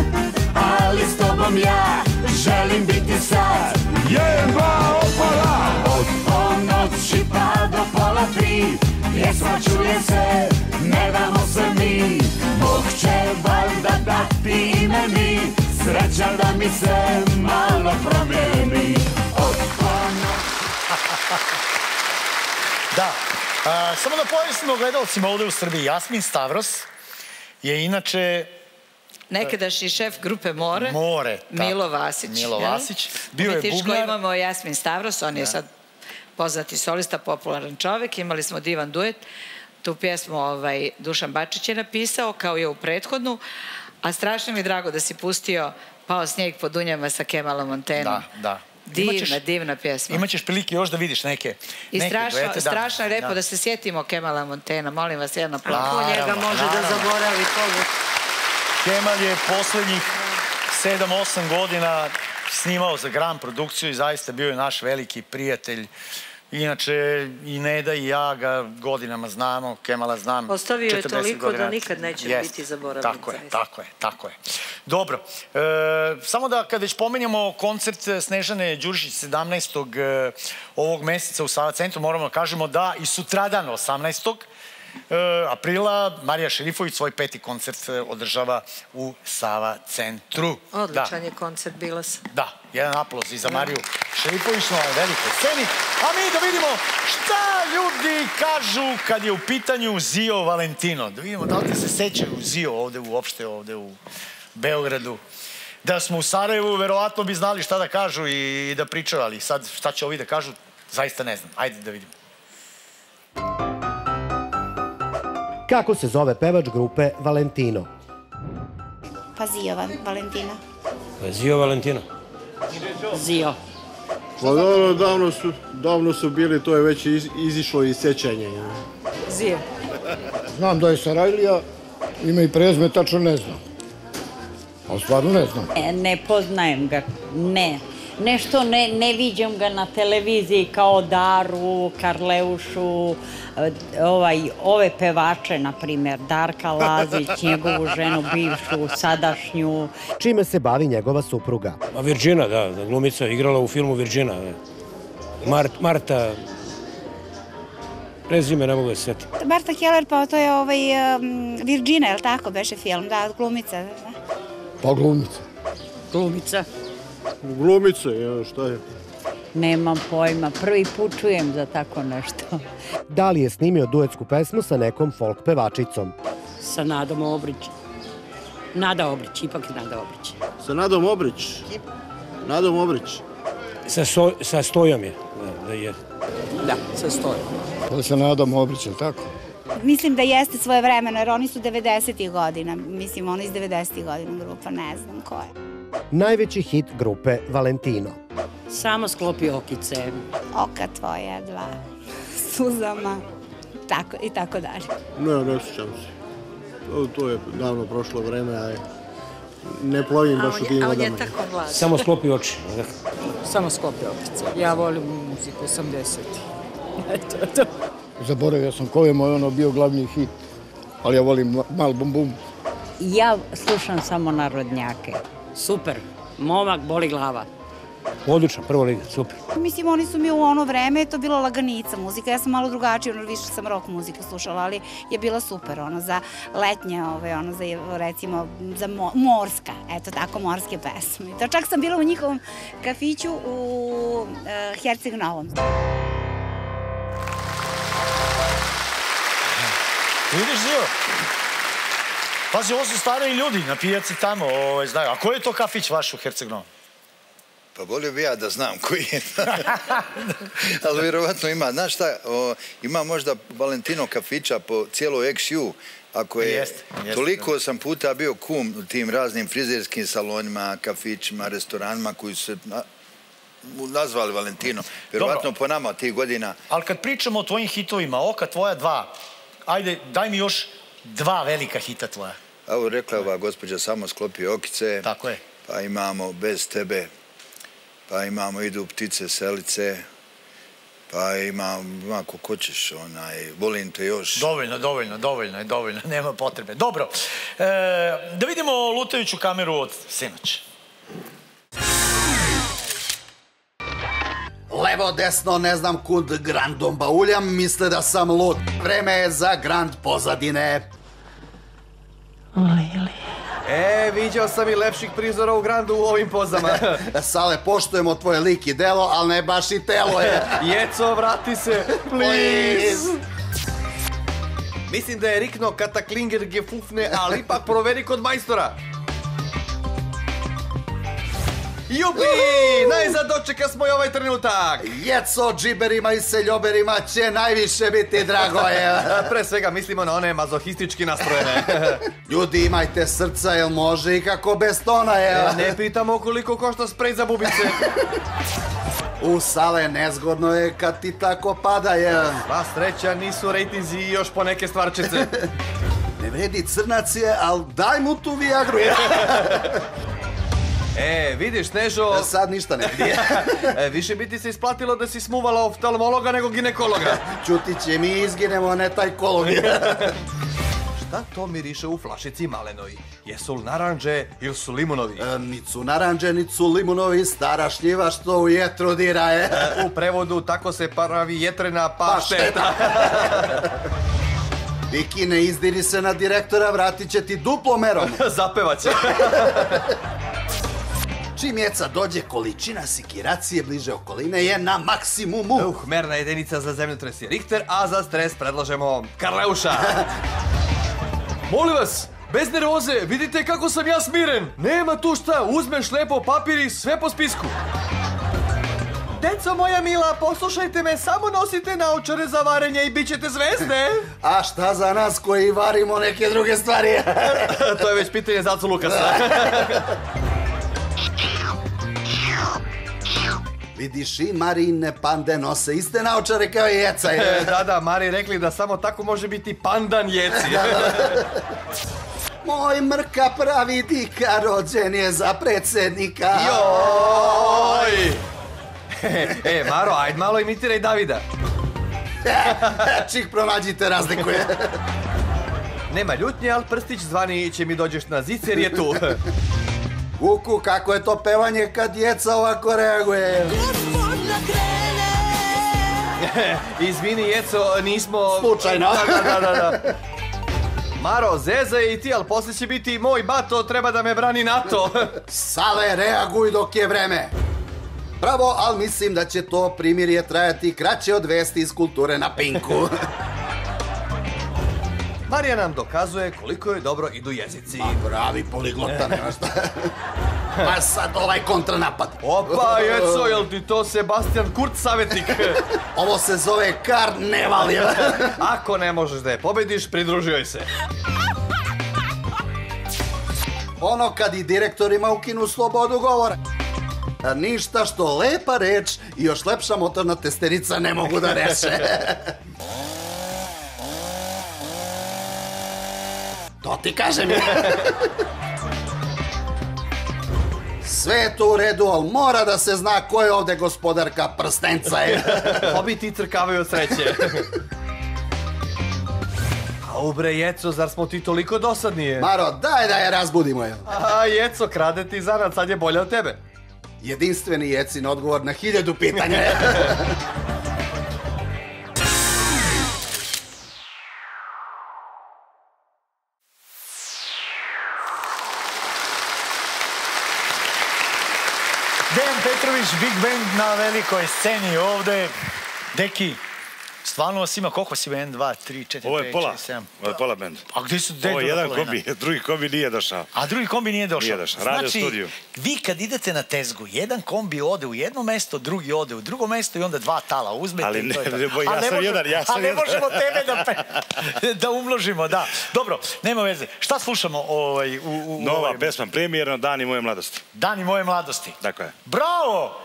ali s tobom ja želim biti sad. Jedva opala od ponoći pa do pola tri, pjesma čuje se, ne damo se mi. Bog će valjda dati ime mi, sreća da mi se malo promijeni. Da, samo da pojasnimo gledalcima ovde u Srbiji, Jasmin Stavros je inače... Nekadašnji šef grupe More, Milo Vasić. Umetičko imamo Jasmin Stavros, on je sad poznati solista, popularan čovek, imali smo divan duet, tu pjesmu Dušan Bačić je napisao, kao je u prethodnu, a strašno mi je drago da si pustio Pao snijeg po Dunjama sa Kemalom Montenom. Da, da. Divna, divna pjesma. Imaćeš prilike još da vidiš neke. I strašno je lepo da se sjetimo Kemala Montena. Molim vas, jedna plaka. Kako njega može da zaboravi kogu? Kemal je poslednjih 7-8 godina snimao za Gran produkciju i zaista bio je naš veliki prijatelj. Inače, i Neda i ja ga godinama znamo, Kemala znam 40 godina. Ostavio je toliko da nikad neće biti zaboravljen. Tako je, tako je, tako je. Dobro, samo da kad već pomenjamo koncert Snežane Đurišić 17. ovog meseca u Sava Centru, moramo da kažemo da i sutradan 18. aprila Marija Šerifović svoj 5. koncert održava u Sava Centru. Odličan je koncert, bila sam. Da, jedan aplauz i za Mariju Šerifović na velikoj sceni. A mi da vidimo šta ljudi kažu kad je u pitanju Zio Valentino. Da vidimo da li se sećaju Zio ovde uopšte, ovde u Beogradu. Da smo u Sarajevu, verovatno bi znali šta da kažu i da pričaju, ali sad šta će ovi da kažu, zaista ne znam. Ajde da vidimo. Kako se zove pevač grupe Valentino? Pa Zio Valentino. Pa Zio Valentino. Zio. Pa dobro, davno su bili, to je već izišlo iz sećanja. Zio. Znam da je Sarajlija, ime i prezme tačno ne znam. Ali stvarno ne znam. Ne poznajem ga, ne. Nešto ne viđam ga na televiziji kao Daru, Karleušu, ove pevače, na primjer, Darka Lazić, njegovu ženu, bivšu, sadašnju. Čime se bavi njegova supruga? Virđina, da, glumica, igrala u filmu Virđina. Marta, prezime ne mogu da se sjetiti. Marta Keller, pa to je Virđina, je li tako, beše film, da, glumica. Pa glumica. Glumica. Glumice, šta je? Nemam pojma, prvi put čujem za tako nešto. Da li je snimio duetsku pesmu sa nekom folk pevačicom? Sa Nadom Obrić. Nada Obrić, ipak je Nada Obrić. Sa Nadom Obrić? Nadom Obrić. Sa Stojom je. Da, sa Stojom. Ali sa Nadom Obrić, je li tako? Mislim da jeste svoje vremena, jer oni su 90-ih godina. Mislim, ona iz 90-ih godina grupa, ne znam ko je. Najveći hit grupe Valentino. Samo sklopi okice. Oka tvoja dva, suzama, i tako dalje. Ne sjećam se. To je davno prošlo vreme, a ne plovim baš u tim vodama. Samo sklopi oči. Samo sklopi okice. Ja volim muziku 80-ih. Zaboravio sam ko je moj ono bio glavni hit, ali ja volim Mal Bum Bum. Ja slušam samo narodnjake. Super, momak, boli glava. Odličan, prvo liga, super. Mislim, oni su mi u ono vreme, to bila laganica muzika, ja sam malo drugačija, ono više sam rock muziku slušala, ali je bila super, ono, za letnje, ono, za, recimo, za morska, eto tako, morske pesme. To čak sam bila u njihovom kafiću u Herceg Novom. Vidiš, Zio? Pazi, ovo su stariji ljudi na pijaci tamo, znaju. A koji je to kafić vaš u Herceg Novom? Pa volio bi ja da znam koji je. Ali vjerovatno ima. Znaš šta, ima možda Valentino kafića po cijeloj XU. Ako je, toliko sam puta bio kum u tim raznim frizerskim salonima, kafićima, restoranima koji su se nazvali Valentino. Vjerovatno po nama tih godina. Ali kad pričamo o tvojim hitovima, oka tvoja dva, ajde, daj mi još dva velika hita tvoja. Evo, rekla ova gospođa, samo sklopi okice. Tako je. Pa imamo Bez tebe. Pa imamo Idu ptice, selice. Pa imam, ako hoćeš, volim te još. Dovoljno, nema potrebe. Dobro, da vidimo lutajuću kameru od sinoć. Levo, desno, ne znam kud grandom bauljam, misle da sam lud. Vreme je za grand pozadine. Lilija. Viđao sam i lepših prizora u grandu u ovim pozama. Sale, poštujemo tvoje lik i delo, ali ne baš i telo je. Jeco, vrati se, please. Mislim da je rikno kataklinger gefufne, ali ipak proveri kod majstora. Jupi, najzad dočeka smo i ovaj trenutak. Jeco, džiberima i seljoberima će najviše biti drago je. Pre svega mislimo na one mazohistički nastrojene. Ljudi, imajte srca, jel može i kako bez tona je. Ne pitamo koliko košta sprej za bubice. U, Sale, nezgodno je kad ti tako pada je. Sva sreća, nisu rejtinzi i još po neke stvarčice. Ne vredi crnac je, ali daj mu tu viagru. Vidiš, Nežo... Sad ništa ne vidi. Više bi ti se isplatilo da si smuvala oftalmologa nego ginekologa. Čutiće, mi izginemo, ne taj kologija. Šta to miriše u flašici malenoj? Jesu li naranđe ili su limunovi? Nicu naranđe, nicu limunovi, stara šljiva što u jetru diraje. U prevodu, tako se pravi jetrena pašteta. Viki, ne izdiri se na direktora, vratit će ti duplo merom. Zapevaće. Čim jeca dođe, količina sikiracije bliže okoline je na maksimumu. Merna jedinica za zemljotres je Richter, a za stres predlažemo Karleuša. Molim vas, bez nervoze, vidite kako sam ja smiren. Nema tu šta, uzmeš lepo papir i sve po spisku. Deco moja mila, poslušajte me, samo nosite naočare za varenje i bit ćete zvezde. A šta za nas koji varimo neke druge stvari? To je već pitanje za Acu Lukasa. Vidiš, i Marine pande nose iste naočare kao i jeca. Da, Mari rekli da samo tako može biti pandan jeci. Moj mrka pravi dika, rođen je za predsednika. Joj! Maro, ajde malo imitiraj Davida. Čih pronađite razlikuje. Nema ljutnje, ali prstić zvani će mi dođeš na zic jer je tu. Vuku, kako je to pevanje kad djeca ovako reaguje? Izvini, djeco, nismo... Slučajno. Da. Maro, zezaj i ti, ali poslije će biti moj bato, treba da me brani NATO. Sale, reaguj dok je vreme. Bravo, ali mislim da će to primirje trajati kraće od vesti iz kulture na Pinku. Marija nam dokazuje koliko je dobro idu jezici. Pa pravi poliglota, nema šta. Pa sad ovaj kontranapad. Opa, jeco, jel ti to Sebastian Kurz savjetnik? Ovo se zove karneval. Ako ne možeš da je pobediš, pridružuj se. Ono kad i direktorima ukinu slobodu govora. Ništa što lepa reč i još lepša motorna testerica ne mogu da reše. To ti kažem je. Sve je to u redu, ali mora da se zna ko je ovde gospodarka prstenca je. Obi ti crkavaju od sreće. Au bre, jeco, zar smo ti toliko dosadnije? Maro, daj da je razbudimo je. A jeco, krade ti zanad, sad je bolje od tebe. Jedinstveni jecin odgovor na 1000 pitanja je. Dejan Petrović, Big Band na velikoj sceni ovde. Deki, Stvarno vas ima, koliko vas ima? 1, 2, 3, 4, 5, 6, 7. Ovo je pola benda. A gdje su dve do polovina? Ovo je jedan kombi, drugi kombi nije došao. A drugi kombi nije došao? Nije došao, radio studiju. Znači, vi kad idete na tezgu, jedan kombi ode u jedno mesto, drugi ode u drugo mesto i onda dva tala uzmete i to je to. A ne možemo tebe da umnožimo, da. Dobro, nema veze. Šta slušamo u... Nova pesma, premijerno, Dani moje mladosti. Dani moje mladosti. Tako je. Bravo!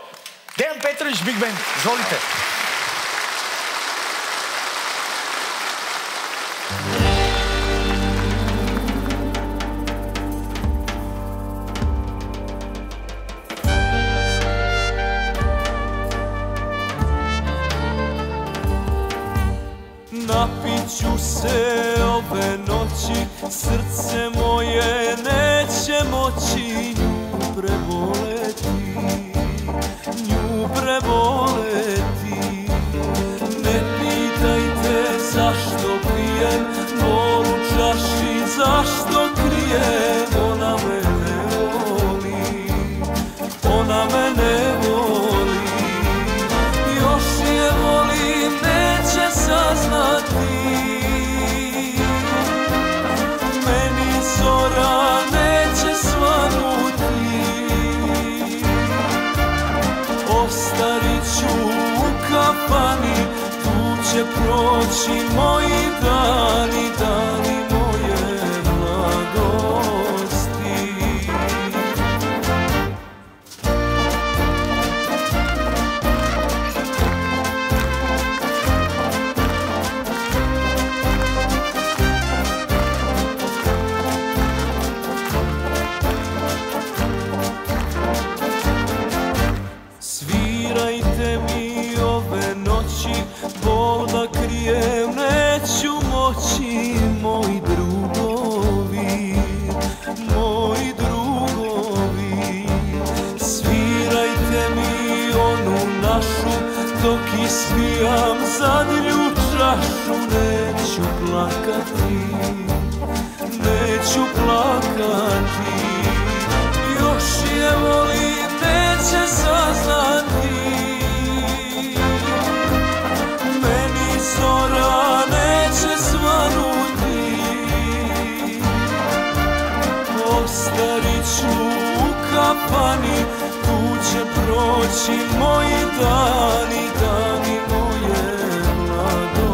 Dejan Petrović, Big Band, izvolite. Napiću se ove noći, srce moje neće moći nju preboleti, nju preboleti. Ne pitajte zašto pijem, bol u čaši zašto krijem, ona me ne voli, ona me ne voli. Još je volim, neće saznati, meni zora neće svanuti. Ostarit ću u kafani, tu će proći moji dani, dani moje mladosti. Neću moći, moji drugovi, moji drugovi. Svirajte mi onu našu, dok isvijam zadnju čašu. Neću plakati, neću plakati. Još je volim, neće saznati, zora neće svanuti. Ostarit ću u kafani, tu će proći moji dani, dani moje mladosti.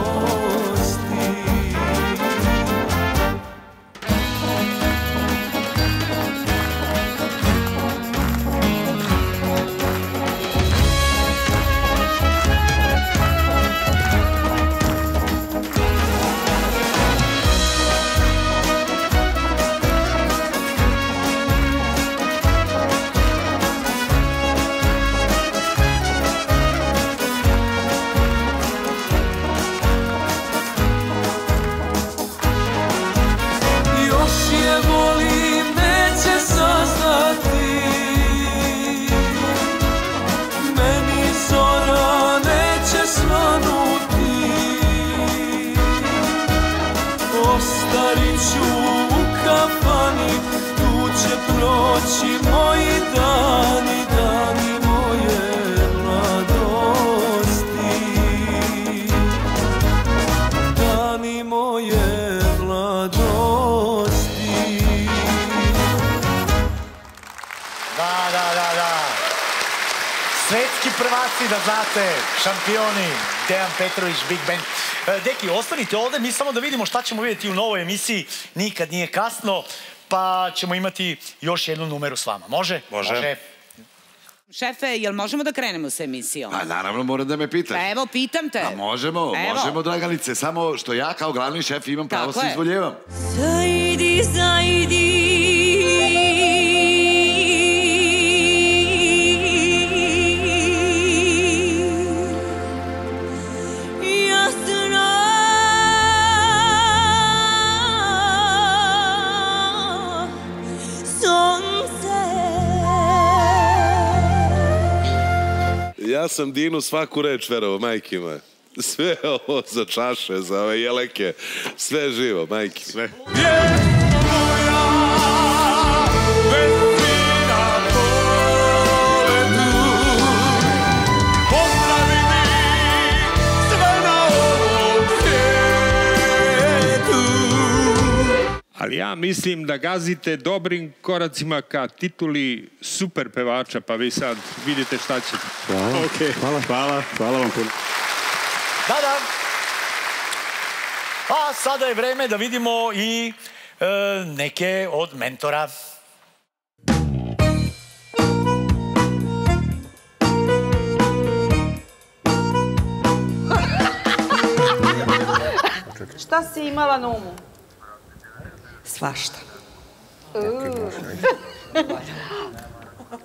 Da znate, šampioni, Dejan Petrović, Big Band. Deki, ostanite ovde, mi samo da vidimo šta ćemo vidjeti u novoj emisiji. Nikad nije kasno, pa ćemo imati još jednu numeru s vama. Može? Može. Šefe, jel možemo da krenemo sa emisijom? A naravno, moram da me pitaš. Pa evo, pitam te. A možemo, dragalice, samo što ja kao glavni šef imam pravo se izvoljevam. Zajdi. Ja sam Dinu svaku reč verovo, majke moje. Sve ovo za čaše, za ove jeleke, sve je živo, majke. Sve. Pozdravim ih sve na ovom. ali ja mislim da gazite dobrim koracima ka tituli super pevača, pa vi sad vidite šta ćete. Hvala vam puno. Da, da. A sada je vreme da vidimo i neke od mentora. Šta si imala na umu? Svašta.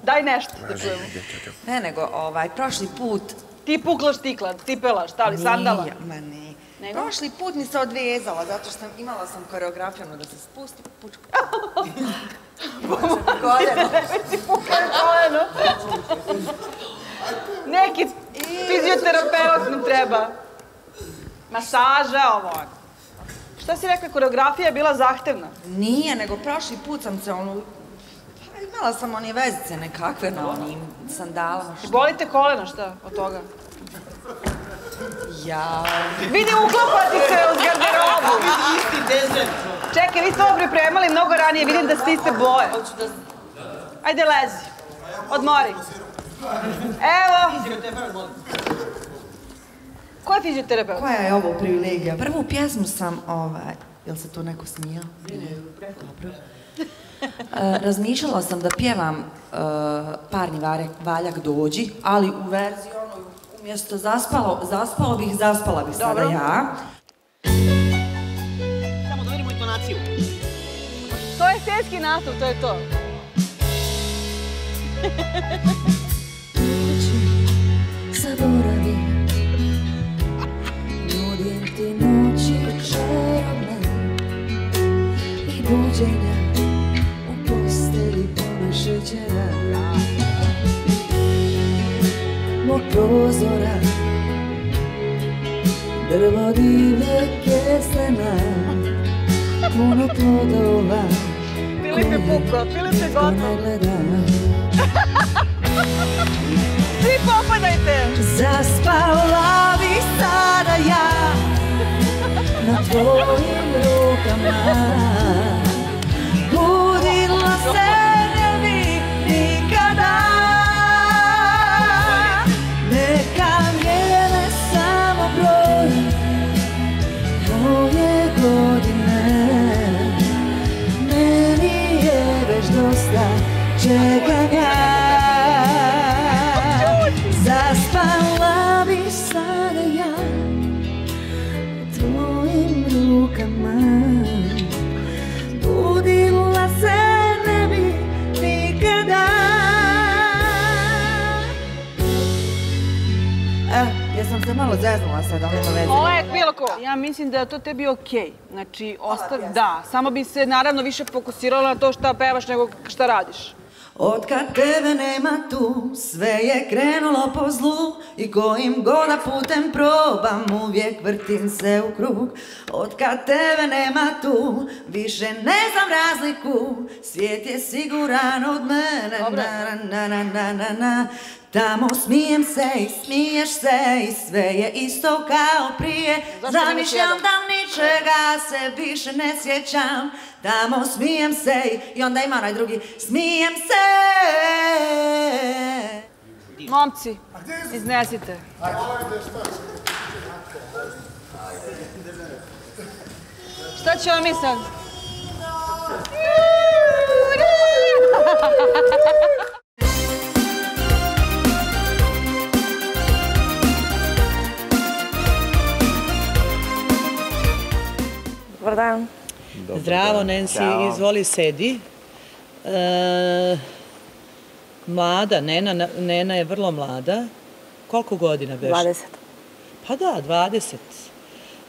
Daj nešto da čujemo. Ne, nego, prošli put... Ti puklaš tikla, ti pelaš, šta li, sandala? Ma ne. Prošli put mi se odvezala, zato što imala sam koreografijanu da se spusti pučku. Bože, koljeno. Koljeno. Neki fizioterapeut nam treba. Masaža, ovo. Šta si rekla, koreografija je bila zahtevna? Nije, nego prošli put sam se ono... Imala sam one vezice nekakve na onim sandalama. Bolite kolena, šta, od toga? Jao... Vidi, uklopati se uz garderobu! Čekaj, vi ste ovo pripremali mnogo ranije, vidim da ste iste boje. Ajde, lezi. Odmori. Evo! Ko je fizioterapeut? Koja je ovo privilegija? Prvu pjesmu sam, jel se to neko smijao? Dobro. Razmišljala sam da pjevam Parni valjak dođi, ali u verziji ono, umjesto zaspala bih sada ja. Samo da vidimo intonaciju. To je svetski nastup, to je to. Tuđi, zaboravi. Ti noći čarobne i buđenja u postelji puna šećera mog prozora, drvo divlje keslena, puno plodova koje niko ne gleda. Svi popadajte! Zaspala bih sada ja na tvojim rukama, budila se ne bih nikada. Neka mjene samo broj moje godine, meni je već dosta čekanja. Zaspala bih sada ja u tvojim rukama, budila se ne bih nikada. Ja sam se malo zeznula sad, ali to veze. Ovo je kviloko. Ja mislim da je to tebi okej. Znači, ostav, da. Samo bi se naravno više fokusirala na to šta pevaš nego šta radiš. Od kad tebe nema tu, sve je krenulo po zlu i kojim god da putem probam, uvijek vrtim se u krug. Od kad tebe nema tu, više ne znam razliku, svijet je siguran od mene. Tamo smijem se i smiješ se i sve je isto kao prije. Zamišljam da ničega se više ne sjećam. Tamo smijem se i onda ima onaj drugi. Smijem se. Momci, iznesite. Šta ćemo mi sad? Dobar dan. Zdravo, Nensi, izvoli, sedi. Mlada, Nena je vrlo mlada. Koliko godina beš? 20. Pa da,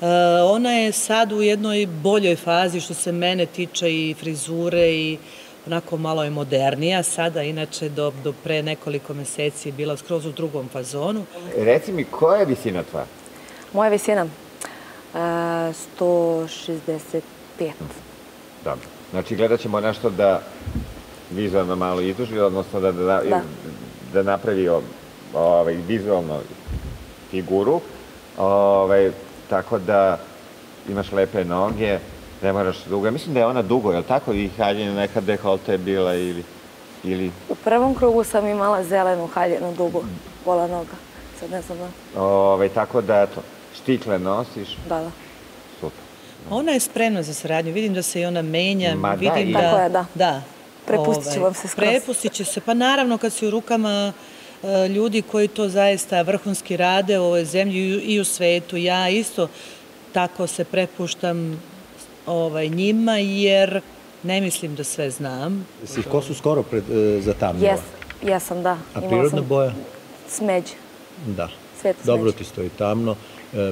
20. Ona je sad u jednoj boljoj fazi što se mene tiče i frizure i onako malo je modernija sada, inače do pre nekoliko meseci je bila skroz u drugom fazonu. Reci mi, koja je visina tvoja? Moja visina? 165. Dobro. Znači, gledat ćemo nešto da vizualno malo izduži, odnosno da napravi vizualno figuru, tako da imaš lepe noge, ne moraš dugo. Mislim da je ona dugo, je li tako? I haljina neka dekolte je bila ili... U prvom krugu sam imala zelenu haljinu dugu, pola noga. Sad ne znam da... Tako da, eto, štikle nosiš. Da, da. Super. Ona je spremna za saradnju. Vidim da se i ona menja. Ma da, i... Tako je, da. Da. Prepustit ću vam se skroz. Prepustit će se. Pa naravno, kad si u rukama ljudi koji to zaista vrhunski rade u ovoj zemlji i u svetu, ja isto tako se prepuštam njima, jer ne mislim da sve znam. Si kosu skoro zatamnila? Jesam, da. A prirodna boja? Smeđe. Da. Dobro ti stoji tamno.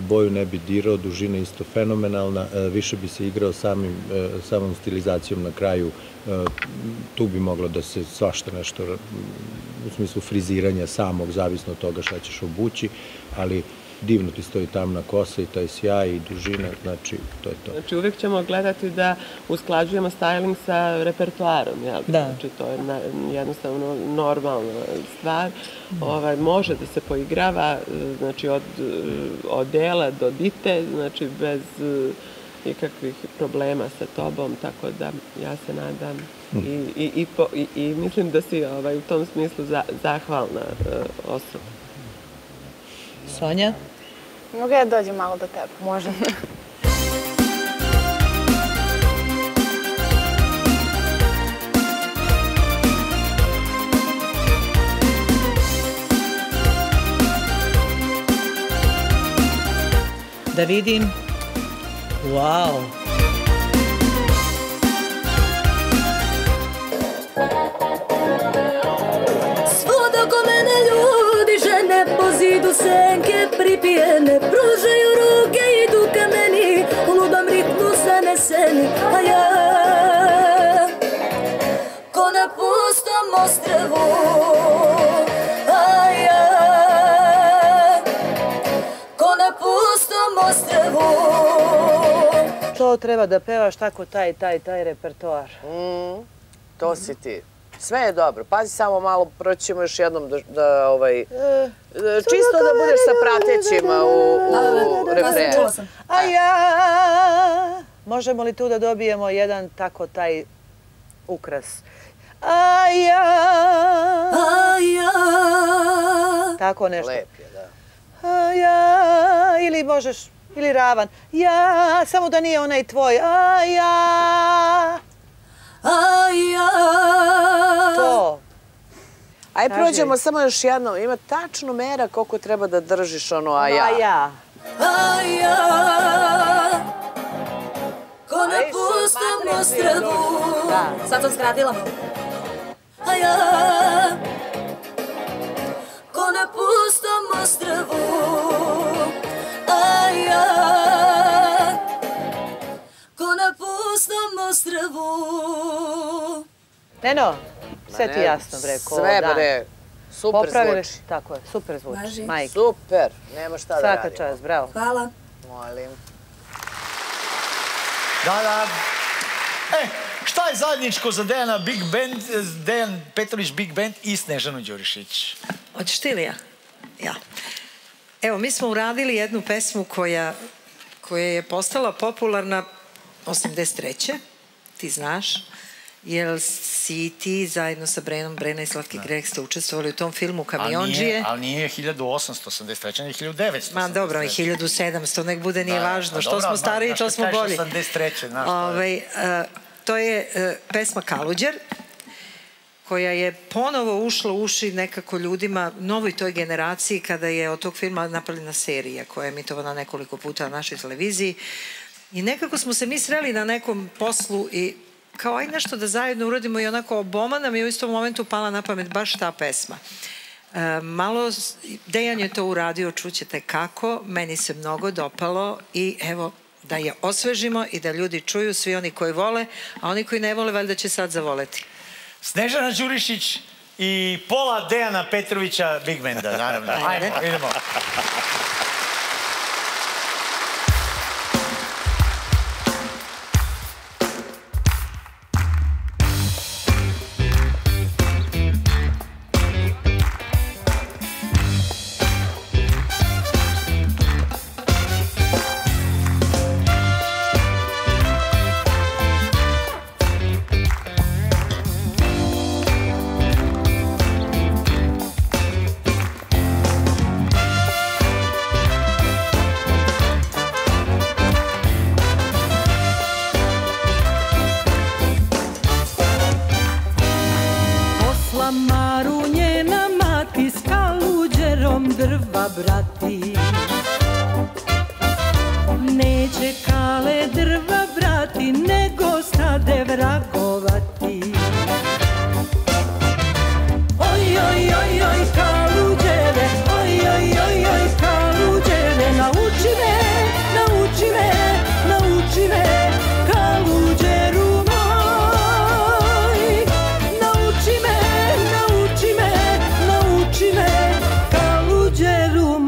Boju ne bi dirao, dužina isto fenomenalna, više bi se igrao samom stilizacijom na kraju. Tu bi moglo da se svašta nešto, u smislu friziranja samog, zavisno od toga šta ćeš obući, ali divno ti stoji tamna kosa i taj sjaj i dužina, znači to je to. Znači uvijek ćemo gledati da usklađujemo styling sa repertoarom, znači to je jednostavno normalna stvar. Može da se poigrava, znači od dela do dite, znači bez ikakvih problema sa tobom, tako da ja se nadam i mislim da si u tom smislu zahvalna osoba. Sonja? Mogu ja dođem malo do tebe? Može. Da vidim. Wow! Svuda oko mene ljudi, žene po zidu senke pripijene, pružaju ruke, idu ka meni, u ludom ritmu zaneseni, a ja ko na pustom ostrvu, a ja ko na pustom ostrvu. To treba da pevaš tako taj repertoar. To si ti. Sve je dobro. Pazi samo malo, proći ćemo još jednom da čisto da budeš sa pratećima u refrenu. A ja... Možemo li tu da dobijemo jedan tako taj ukras? A ja... A ja... Tako nešto. Lep je, da. A ja... Ili možeš... Ili ravan. Ja, samo da nije onaj tvoj. A ja. A ja. To. Ajde, prođemo samo još jednom. Ima tačno mera koliko treba da držiš ono a ja. A ja. A ja. Ko na pustom ostrvu. Sad sam skratila. A ja. Ko na pustom ostrvu. A ja, ko na pustom ostrvu. Neno, sve ti jasno, bre. Sve, bre, super zvuči. Tako je, super zvuči, majke. Super, nema šta da radimo. Svaka čast, bravo. Hvala. Molim. Da, da. Šta je zajedničko za Dejana Big Band, Dejan Petrović Big Band i Snežanu Đurišić? Hoćeš ti li ja? Ja. Evo, mi smo uradili jednu pesmu koja je postala popularna 83. Ti znaš, jer si ti zajedno sa Brenom, Brena i Slatki greh ste učestvovali u tom filmu Kamionđije. Ali nije 1883, nije 1900. Ma dobro, 1700, nek bude, nije važno. Što smo stariji, to smo bolji. To je pesma Kaluđer, koja je ponovo ušla u uši nekako ljudima, novoj toj generaciji, kada je od tog filma napravljena serija koja je emitovana nekoliko puta na našoj televiziji. I nekako smo se mi sreli na nekom poslu i kao aj nešto da zajedno uradimo i onako oboma nam je u istom momentu pala na pamet baš ta pesma. Malo Dejan je to uradio, čućete kako, meni se mnogo dopalo i evo da je osvežimo i da ljudi čuju, svi oni koji vole, a oni koji ne vole valjda će sad zavoleti. Snežana Đurišić i pola Dejana Petrovića Big Benda, naravno. Ajmo, idemo. drva, brati. Neće kale drva, brati, nego stade vrakovati. Oj, oj, oj, oj, kaluđere, oj, oj, oj, oj, kaluđere, nauči me, nauči me, nauči me, kaluđeru moj. Nauči me, nauči me, nauči me, kaluđeru moj.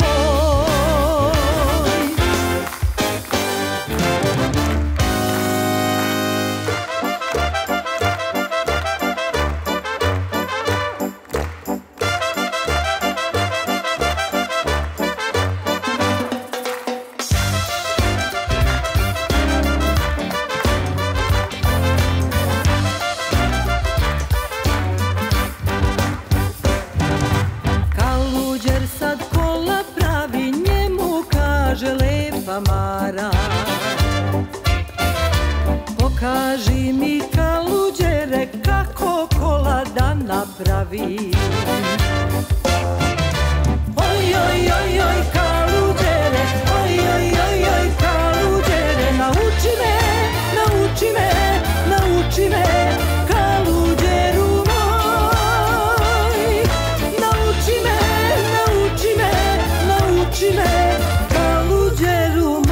Pokaži mi, kaluđere, kako kola da napravim. Oj, oj, oj, oj, kaluđere, oj, oj, oj, oj, kaluđere, nauči me, nauči me, nauči me, kaluđeru moj. Nauči me, nauči me, nauči me, kaluđeru moj.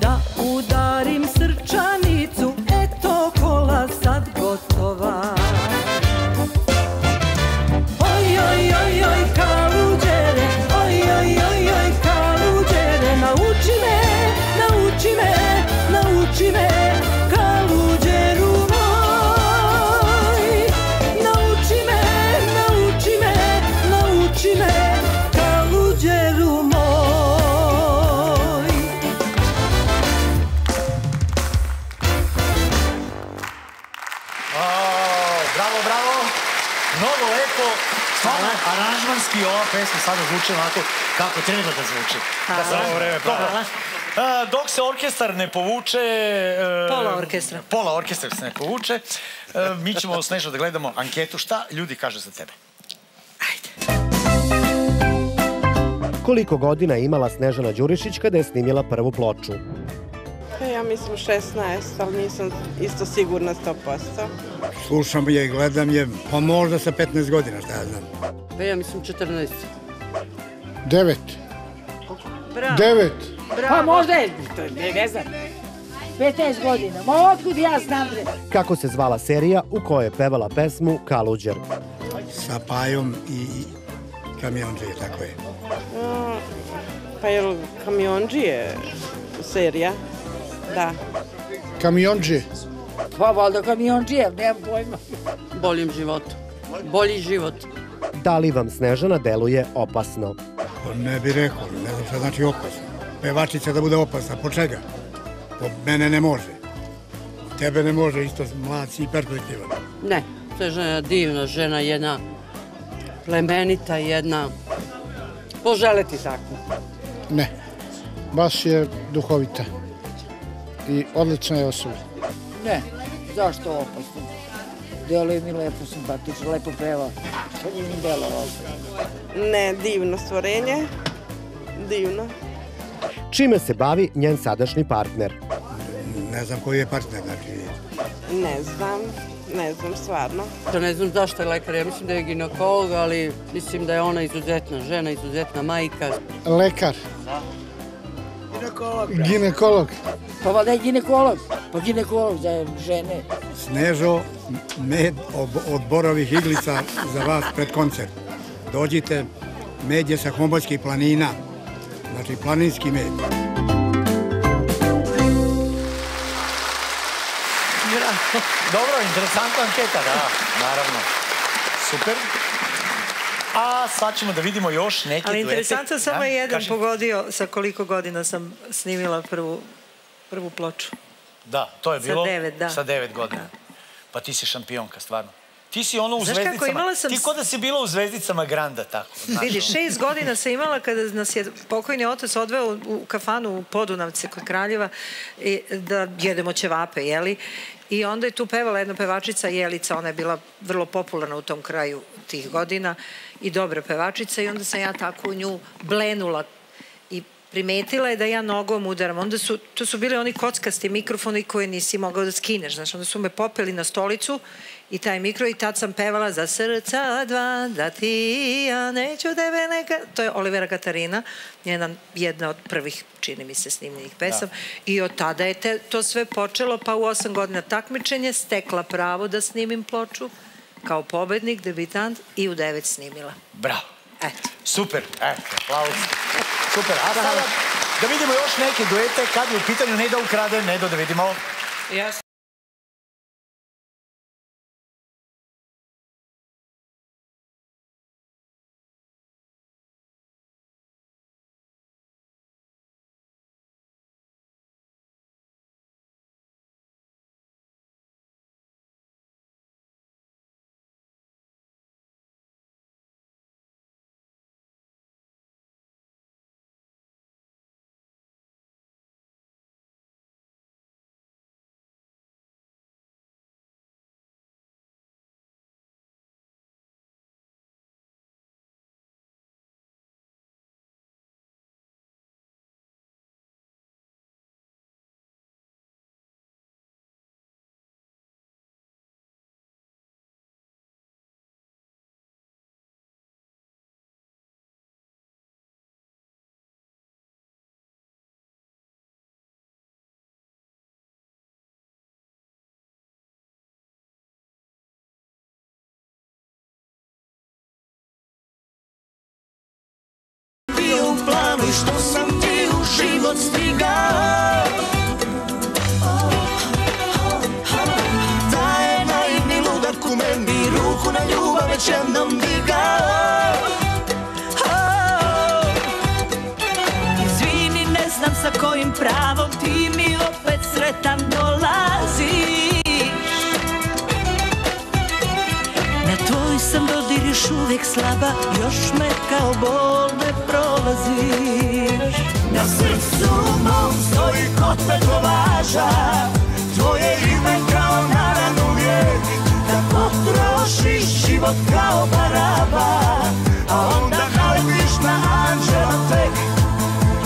Da udarim srčanicu, eto kola sad gotova. Oj, oj, oj, oj, kaluđere, oj, oj, oj, oj, kaluđere, nauči me, nauči me, nauči me, kaluđeru moj. Nauči me, nauči me, nauči me, kaluđeru moj. Mnogo lepo, stvarno aranžmanski ova pesma sada zvuče onako kako treba da zvuči. Dok se orkestar ne povuče... Pola orkestra. Pola orkestra se ne povuče. Mi ćemo, Snežana, da gledamo anketu šta ljudi kažu za tebe. Ajde. Koliko godina je imala Snežana Đurišić kada je snimila prvu ploču? Ja mislim 16, ali nisam isto sigurna 100%. Slušam je i gledam je, pa možda sa 15 godina, šta ja znam. Pa ja mislim 14. 9. Koliko? Bravo. 9. Pa možda je, ne znam. 15 godina, ma otkud ja znam bre. Kako se zvala serija u kojoj je pevala pesmu Kaluđer? Sa Pajom i Kamionđije, tako je. Pa je li Kamionđije serija? Da. Kamionđije? Pa, valjda kamionđije, nemam pojma. Boljim životom. Bolji život. Da li vam Snežana deluje opasno? Ne bih rekao, ne znam šta znači opasno. Pevačica da bude opasna, po čega? Po mene ne može. Tebe ne može, isto mlad si i perspektivan. Ne, Snežana je divna žena, jedna plemenita, jedna... Poželeti tako. Ne, baš je duhovita. I odlična je osoba. Ne, zašto opasno? Deluje mi lepo, simpatično, lepo peva. Što njim delova? Ne, divno stvorenje. Divno. Čime se bavi njen sadašnji partner? Ne znam koji je partner, znači... Ne znam, stvarno. Ne znam zašto je lekar, ja mislim da je ginekolog, ali mislim da je ona izuzetna žena, izuzetna majka. Lekar. Da. Ginekolog. Pa valjda je ginekolog. Pa ginekolog za žene. Snežo, med od borovih iglica za vas pred koncert. Dođite, med je sa Homboljskih planina. Znači, planinski med. Dobro, interesantna anketa, da, naravno. Super. A sad ćemo da vidimo još neke duete. Ali interesantno, samo je jedan pogodio sa koliko godina sam snimila prvu ploču. Da, to je bilo sa 9 godina. Pa ti si šampionka, stvarno. Ti si ono u Zvezdicama, ti ko da si bila u Zvezdicama Granda, tako. Vidi, 6 godina sam imala kada nas je pokojni otac odveo u kafanu u Podunavce kod Kraljeva da jedemo ćevape, jeli? I onda je tu pevala jedna pevačica, Jelica, ona je bila vrlo popularna u tom kraju tih godina i dobra pevačica i onda sam ja tako u nju blenula i primetila je da ja nogom udaram. Onda su, to su bili oni kockasti mikrofoni koje nisi mogao da skineš, znaš, onda su me popeli na stolicu i taj mikro i tad sam pevala za srca dva, da ti ja neću tebe neka. To je Olivera Katarina, jedna od prvih, čini mi se, snimljenih pesama. I od tada je to sve počelo, pa u 8 godina takmičenje stekla pravo da snimim ploču kao pobednik, debitant i u 9 snimila. Bravo. Eto. Super. Eto, aplauz. Super. A sada da vidimo još neke duete kad je u pitanju Neda Ukradin. Nedo, da vidimo. Jasno. I što sam ti u život stigao, da je naivni ludak u meni ruku na ljubav već jednom digao. Izvini, ne znam sa kojim pravom ti mi opet sretan dolaziš. Na tvoj sam dodir još uvijek slaba, još me kao bol ne prolaziš. Na srcu mom stoji kod petlovaža, tvoje ime kao naran uvijek, da potrošiš život kao baraba, a onda hajdiš na anđela tek,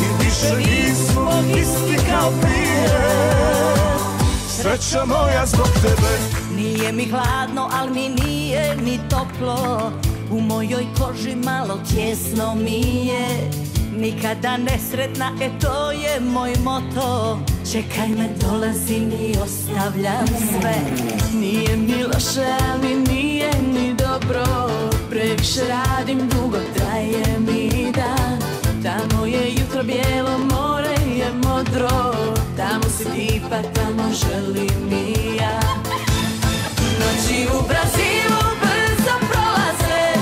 i više nismo isti kao prije. Sreća moja zbog tebe. Nije mi hladno, al mi nije ni toplo, u mojoj koži malo tjesno mi je. Nikada nesretna, e to je moj moto, čekaj me, dolazim i ostavljam sve. Nije mi loše, al mi nije ni dobro, previše radim, dugo traje mi dan. Tamo je jutro bijelo, more je modro, tamo si ti, pa tamo želim i ja. Noći u Brazilu brzo prolaze,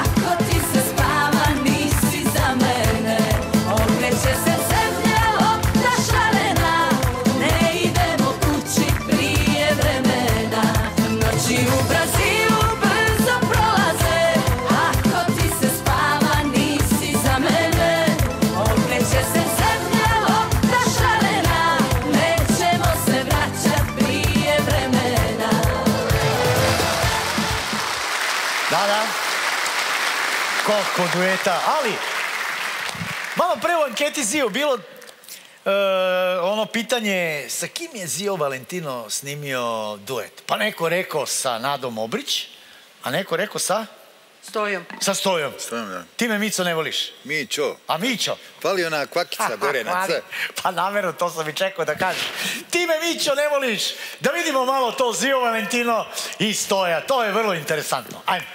ako ti se spava nisi za mene. Okreće se zemlja, lopta šarena, ne idemo kući prije vremena. Noći u Brazilu brzo prolaze, ako ti se spava nisi za mene. Okreće se zemlja, lopta šarena, nećemo se vraćat prije vremena. Da, da. Koliko dueta. Ali, malo pre u anketi Zio bilo ono pitanje sa kim je Zio Valentino snimio duet. Pa neko rekao sa Nadom Obrić, a neko rekao sa... Stojom. Sa Stojom. Stojom, da. Ti me, Mico, ne voliš? Mićo. A Mićo? Pali ona kvakica gore na C. Pa namerno, to sam i čekao da kažem. Ti me, Mićo, ne voliš? Da vidimo malo to Zio Valentino i Stoja. To je vrlo interesantno. Ajmo.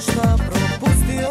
Šta propustio?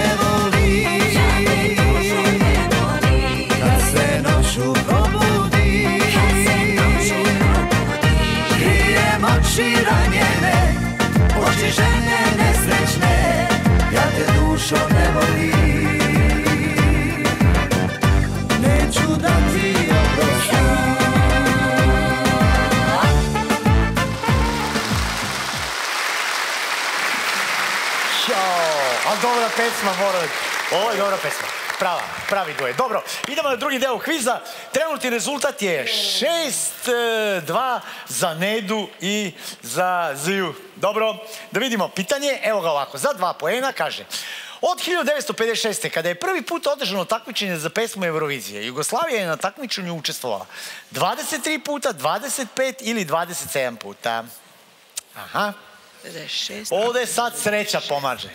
sjene, oči žene nesrećne, ja te dušo ne volim. Neću da ti oprošam. Ali dobra pesma, moram. Ovo je dobra pesma. Prava, pravi duet. Dobro, idemo na drugi deo kviza. Trenutni rezultat je 6-2 za Nedu i za Ziju. Dobro, da vidimo pitanje. Evo ga ovako, za 2 poena kaže... Od 1956. kada je prvi put održano takmičenje za pesmu Eurovizije, Jugoslavija je na takmičenju učestvovala 23 puta, 25 ili 27 puta. Aha. Ovdje sad sreća pomaže.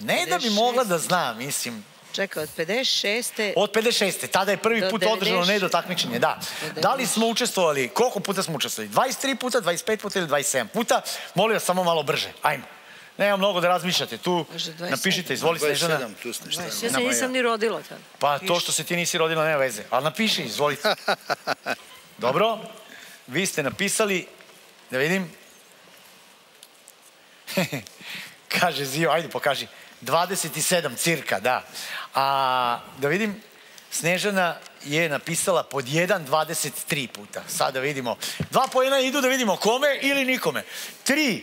Ne da bi mogla da zna, mislim. Čekaj, od 56. Od 56. Tada je prvi put održano nedotakmičenje, da. Da li smo učestvovali, koliko puta smo učestvovali? 23 puta, 25 puta ili 27 puta? Molio samo malo brže. Ajmo. Nema mnogo da razmišljate tu. Napišite, izvoli Snežana. Ja se nisam ni rodila tada. Pa to što se ti nisi rodila nema veze. Ali napiši, izvolite. Dobro. Vi ste napisali, da vidim. Kaže Zio, ajde pokaži. 27 cirka, da. A da vidim, Snežana je napisala pod 1, 23 puta. Sad da vidimo. 2 poena idu da vidimo kome ili nikome. 3.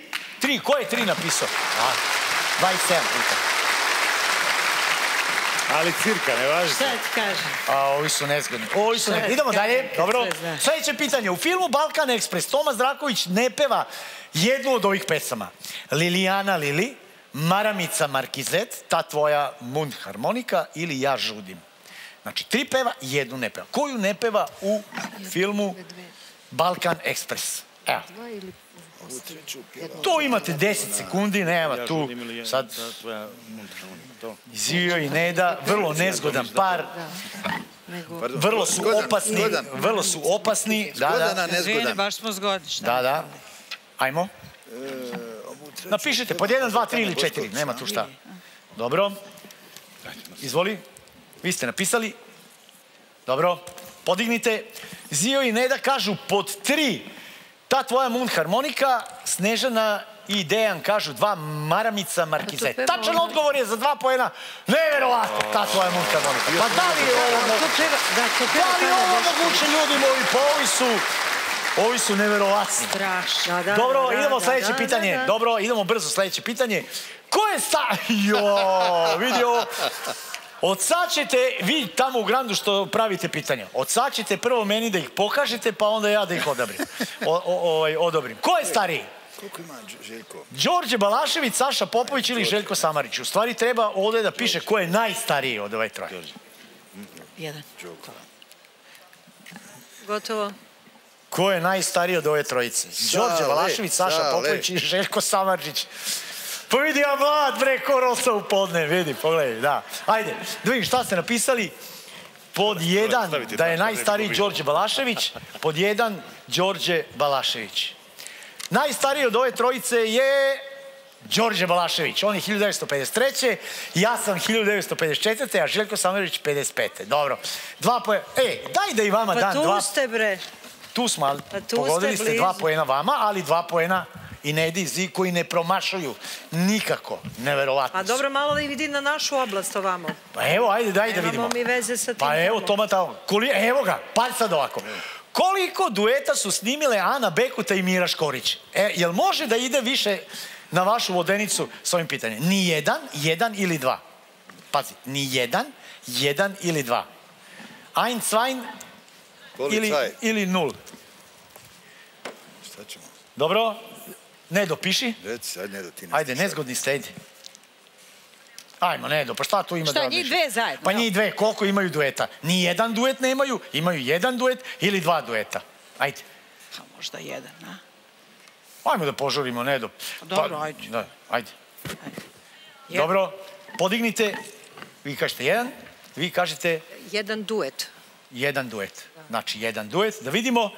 Ko je 3 napisao? 27 puta. Ali cirka, ne važi. Šta ti kažem? A ovi su nezgodni. Idemo dalje. Dobro. Sljedeće pitanje. U filmu Balkan Express Toma Zdravković ne peva jednu od ovih pesama. Lilijana Lili, Maramica Markizet, Ta tvoja mund harmonika ili Ja žudim. Znači, 3 peva, 1 ne peva. Koju ne peva u filmu Balkan Express? Evo. To imate 10 sekundi, nema tu. Sad, Zio i Neda, vrlo nezgodan par. Vrlo su opasni. Zgodana, nezgodan. Baš smo zgodišni. Da, da. Ajmo. Napišite, pod 1, 2, 3 ili 4. Nema tu šta. Dobro. Izvoli. Vi ste napisali. Dobro. Podignite. Zio i Neda kažu pod 3. Ta tvoja mund harmonika, Snežana i Dejan kažu 2, Maramica Markize. Tačan odgovor je za 2 poena. Neverovatno, ta tvoja mund harmonika. Pa da li je ovo moguće? Da li je ovo moguće ljudi moji? Pa ovi su neverovatni. Strašno. Dobro, idemo sljedeće pitanje. Dobro, idemo brzo sljedeće pitanje. Ko je vidio... Od sad ćete, vi tamo u Grandu što pravite pitanja, od sad ćete prvo meni da ih pokažete, pa onda ja da ih odobrim. Ko je stariji? Koliko ima Željko? Đorđe Balašević, Saša Popović ili Željko Samarić? U stvari treba ovdje da piše ko je najstariji od ove troje. Jedan. Gotovo. Ko je najstariji od ove trojice? Đorđe Balašević, Saša Popović i Željko Samarić. Pa vidi, ja mlad, bre, ko rosa u podne, vidi, pogledaj, da. Ajde, da vidim šta ste napisali. Pod 1, da je najstariji Đorđe Balašević, pod 1, Đorđe Balašević. Najstariji od ove trojice je Đorđe Balašević, on je 1953. Ja sam 1954. a Željko Samarić 55. Dobro, 2 poena. E, daj da i vama dan 2. Pa tu ste, bre. Tu smo, ali pogodili ste 2 poena vama, ali 2 poena... i Nedi i Zi koji ne promašuju nikako, neverovatno. A dobro, malo da i vidi na našu oblast ovamo. Pa evo, ajde, daj da vidimo. Nemamo mi veze sa tim. Pa evo, Toma tamo. Evo ga, pazi sad ovako. Koliko dueta su snimile Ana Bekuta i Mira Škorić? Jel može da ide više na vašu vodenicu s ovim pitanjem? Ni 1, 1 ili 2. Pazi, ni 1, 1 ili 2. Ein, zwei ili 0. Šta ćemo? Dobro. Nedo, piši. Ajde, nezgodni ste, ajde. Ajmo, Nedo, pa šta tu ima da odliš? Šta, njih 2 zajedno? Pa njih 2, koliko imaju dueta? Ni 1 duet ne imaju, imaju 1 duet ili 2 dueta. Ajde. Pa možda 1, a? Ajmo da požurimo, Nedo. Dobro, ajde. Ajde. Dobro, podignite. Vi kažete 1, vi kažete... 1 duet. 1 duet. Znači, 1 duet. Da vidimo...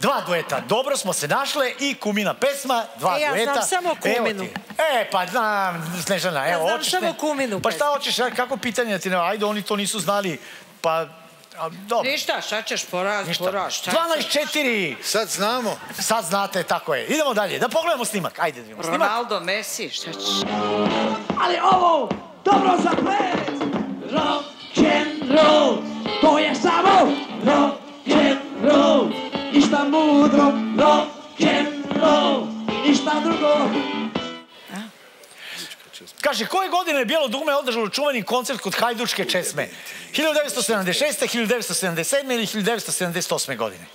2 dueta. Dobro smo se našle i Kumina pesma, 2 dueta. E, ja znam samo Kuminu. E, pa znam, Snežana, evo, očiš ne. Ja znam samo Kuminu. Pa šta očiš, kako pitanje ti nema? Ajde, oni to nisu znali, pa Ništa, šta ćeš poraz. 12-4. Sad znamo. Sad znate, tako je. Idemo dalje, da pogledamo snimak. Ajde, idemo snimak. Ronaldo, Messi, šta ćeš? Ali ovo, dobro za ples. Rock and roll, to je samo rock and roll. Ništa mudro, rock and roll, ništa drugo. Kaže, koje godine je Bijelo dugme održalo čuveni koncert kod Hajdučke česme? 1976. 1977. ili 1978. godine?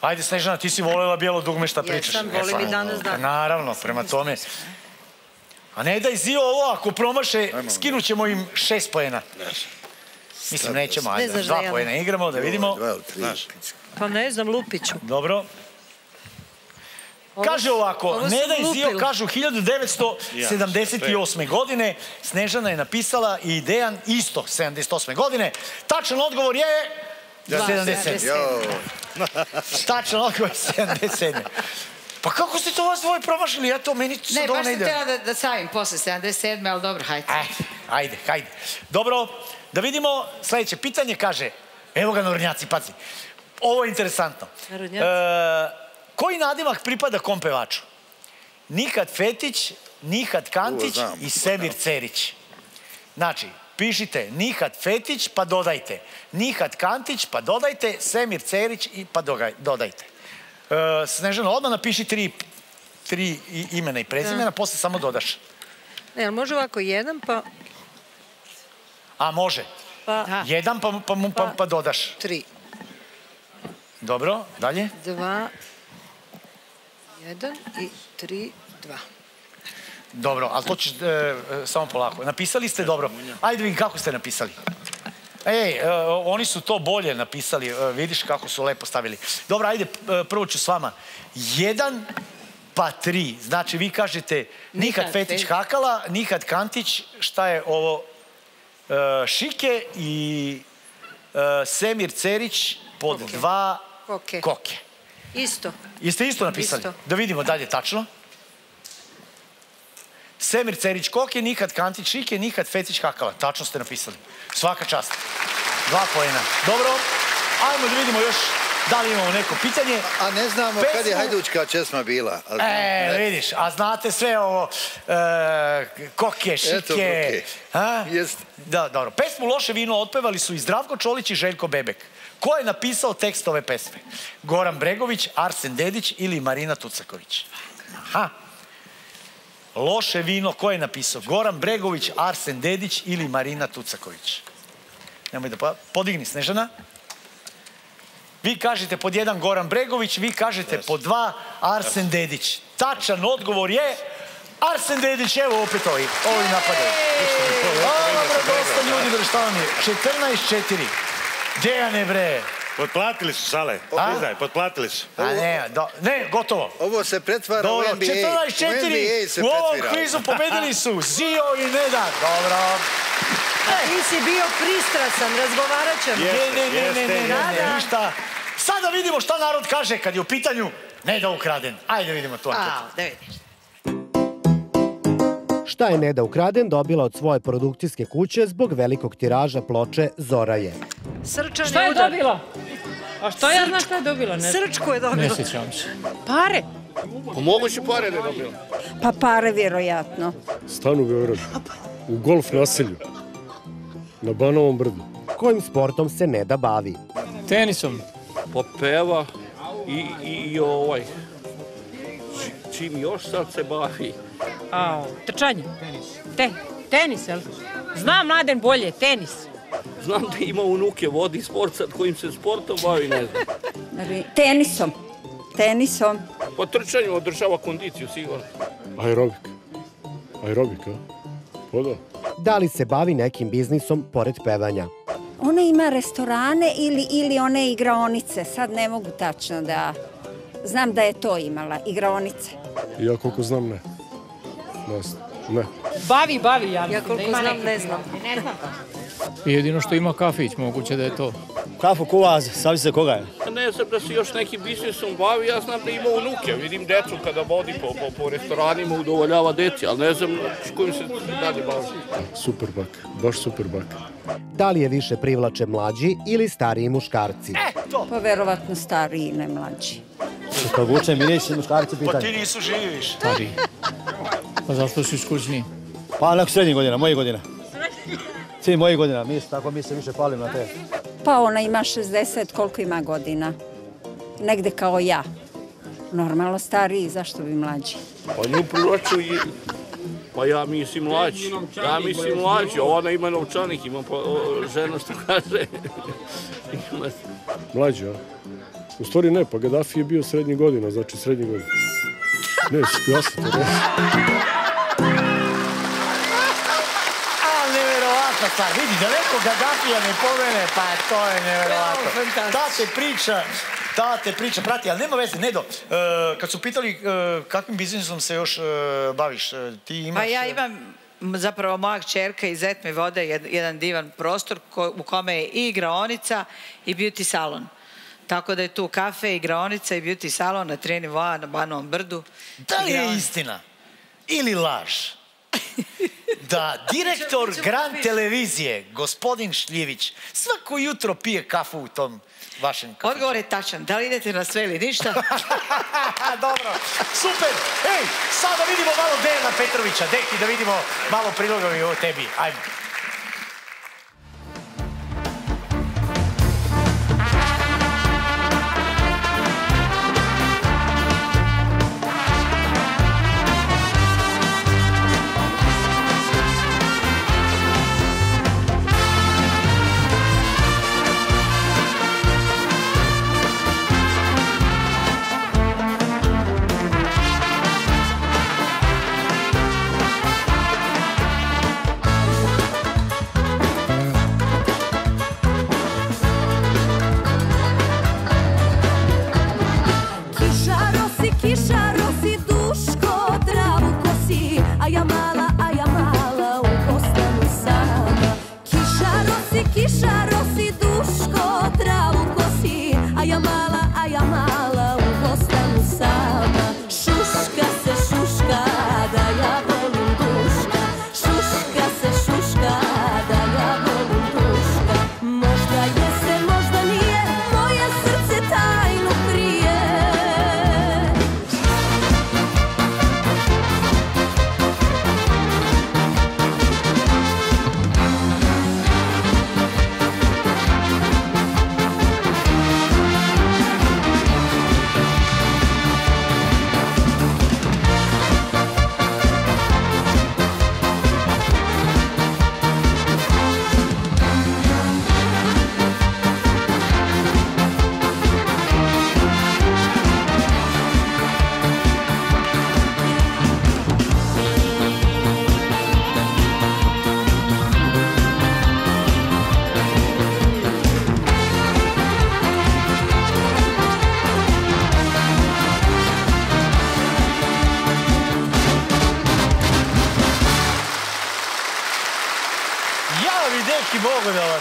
Ajde, Snežana, ti si volela Bijelo dugme, šta pričaš? Jesam, volim i danas da. Naravno, prema tome. A ne daj Zio ovo, ako promaše, skinut ćemo im 6 poena. Mislim, nećemo, ajde, 2 poena igramo, da vidimo. Pa ne znam, Lupiću. Dobro. Kaže ovako, Neda i Zio kažu 1978. godine, Snežana je napisala i Dejan isto 1978. godine. Tačan odgovor je 1977. Tačan odgovor je 1977. Pa kako ste to vas dvoje promašili? Ja to meni sad ovo ne idem. Ne, baš sam htjela da savim posle 1977. ali dobro, hajde. Ajde, hajde. Dobro, da vidimo sledeće pitanje, kaže, evo ga narodnjaci, pazi. Ovo je interesantno. Narodnjaci? Koji nadimak pripada kom pevaču? Nikad Fetić, Nihat Kantić i Semir Cerić. Znači, pišite Nihat Fetić pa dodajte. Nihat Kantić pa dodajte. Semir Cerić pa dodajte. Snežana, odmah napiši 3 imena i prezimena, posle samo dodaš. Ne, može ovako jedan pa... A, može. Jedan pa dodaš. 3. Dobro, dalje. 2, 1 i 3, 2. Dobro, ali to ćeš samo polako. Napisali ste dobro. Ajde vidim kako ste napisali. Ej, oni su to bolje napisali. Vidiš kako su lepo stavili. Dobro, ajde, prvo ću s vama. 1 pa 3. Znači, vi kažete Nihat Fetić Hakala, Nihat Kantić, šta je ovo? Šike i Semir Cerić pod 2 koke. Isto. Jeste isto napisali? Da vidimo dalje tačno. Semir Cerić koke, Nihat Kantić šike, Nihat Fetić hakala. Tačno ste napisali. Svaka čast. 2 poena. Dobro. Ajmo da vidimo još da li imamo neko pitanje. A ne znamo kad je Hajdučka česma bila. E, vidiš. A znate sve ovo. Koke, šike. Da, dobro. Pesmu Loše vino otpevali su i Zdravko Čolić i Željko Bebek. Ko je napisao tekst ove pesme? Goran Bregović, Arsen Dedić ili Marina Tucaković? Aha. Loše vino, ko je napisao? Goran Bregović, Arsen Dedić ili Marina Tucaković? Nemoj da podigni, Snežana. Vi kažete pod 1 Goran Bregović, vi kažete pod 2 Arsen Dedić. Tačan odgovor je... Arsen Dedić, evo opet ovi napadaju. Dobro, dosta ljudi, vrštava mi je. 14-4. Dejane, bre. Potplatili su, Sale. Priznaj, potplatili su. Ne, gotovo. Ovo se pretvara u NBA. 14-4. U ovom kvizu pobedili su Zio i Neda. Dobro. Ti si bio pristrasan, razgovarat ćemo. Ne. Ništa. Sada vidimo šta narod kaže kad je u pitanju Neda Ukraden. Ajde vidimo tu anketu. Da vidiš. Šta je Neda Ukraden dobila od svoje produkcijske kuće zbog velikog tiraža ploče Zora je? Šta je dobila? A šta ja znaš šta je dobila? Srčku je dobila. Ne sjećam se. Pare? Moguće pare da je dobila. Pa pare, vjerojatno. Stan u Beogradu. U golf naselju. Na Banovom Brdu. Kojim sportom se Neda bavi? Tenisom. Pa peva i ovaj... Čim još sad se bavi? Trčanje. Tenis. Tenis, jel? Znam, Mladen, bolje, tenis. Znam da ima unuke, vodi sport, sad kojim se sportom bavi, ne znam. Tenisom. Tenisom. Po trčanju održava kondiciju, sigurno. Aerobik. Aerobik, a? Poda. Da li se bavi nekim biznisom pored pevanja? Ona ima restorane ili one igraonice, sad ne mogu tačno da... Znam da je to imala, igraonice. Ja koliko znam, ne. Ne. Bavi, ja koliko znam, ne znam. Jedino što ima kafić, moguće da je to. Kafu kuva, savi se koga je. ne znam da se još nekim biznisom bavi, ja znam da ima unuke, vidim decu kada vodi po restoranima, udovoljava deci, ali ne znam s kojim se dalje bavi. Super baka, baš super baka. Da li je više privlače mlađi ili stariji muškarci? Pa verovatno stariji, ne mlađi. Kako vuče, mi si muškarci pitanje. Pa ti nisu živiš. Stariji. Pa zašto su iskućniji? Pa onako srednjih godina, mojih godina. Svi mojih godina, tako mi se više palim na te. Pa ona ima 60, koliko ima godina. Negde kao ja. Normalno stariji, zašto bi mlađi? Pa nju proču i... Pa ja mislim mlađi. Ja mislim mlađi, ona ima novčanik, ima žena što kaže. Mlađi, a? U stvari ne, pa Gaddafi je bio srednjih godina, znači srednjih godina. Ne, jasno to ne. Pa vidi, daleko Gaddafija ne pomene, pa to je nevjerovatno. Ta te priča prati, ali nema veze. Nedo, kad su pitali kakvim biznisom se još baviš, ti imaš... Pa ja imam, zapravo moja kćerka i zet mi vode jedan divan prostor u kome je i igraonica i beauty salon. Tako da je tu kafe, igraonica i beauty salon na tri nivoa na Banovom Brdu. Da li je istina ili laž? Da direktor Grand televizije, gospodin Šljivić, svako jutro pije kafu u tom vašem kafiću. Odgovor je tačan. Da li idete na sve ili ništa? Dobro, super. Ej, sad da vidimo malo Dejana Petrovića. Deki, da vidimo malo prilogovi o tebi. Ajmo.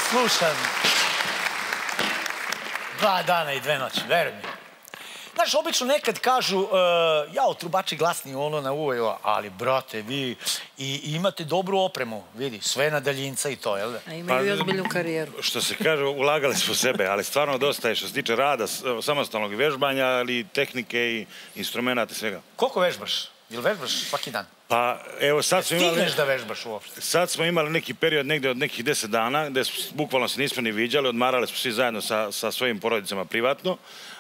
Slušam 2 dana i 2 noći, veruj mi. Znaš, obično nekad kažu, jao, trubači glasni ono na uvaju, ali, brate, vi imate dobru opremu, vidi, sve na daljinca i to, jel da? A imaju i ozbiljnu karijeru. Što se kaže, ulagali smo sebe, ali stvarno dosta je što se tiče rada, samostalnog vežbanja, ali tehnike i instrumenta i svega. Koliko vežbaš? Jel vežbaš svaki dan? Pa, evo, sad smo imali... Stigneš da vežbaš uopšte? Sad smo imali neki period negde od nekih 10 dana, gde bukvalno se nismo ni viđali, odmarali smo svi zajedno sa svojim porodicama privatno,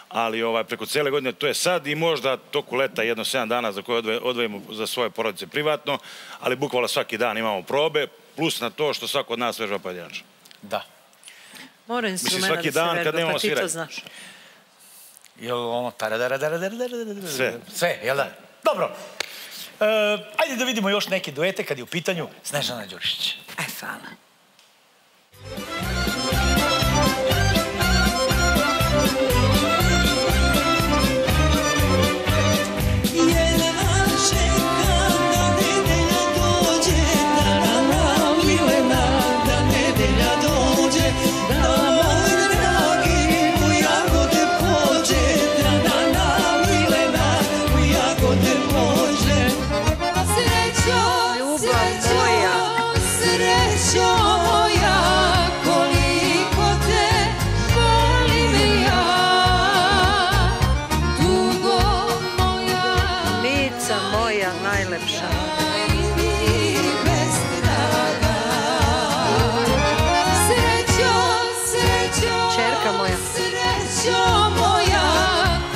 ali preko cele godine to je sad i možda toku leta jedno 7 dana za koje odvojimo za svoje porodice privatno, ali bukvalno svaki dan imamo probe, plus na to što svako od nas vežba paljača. Da. Mora instrumenta da se vežba, pa ti to znaš. Jel ono... Sve, jel da? Dobro. Ajde da vidimo još neke duete kad je u pitanju Snežana Đurišić. Aj, hvala. Jelena čeka da nedelja dođe, da moj dragi u jako te puno. najlepša. Čerka moja. Srećo moja,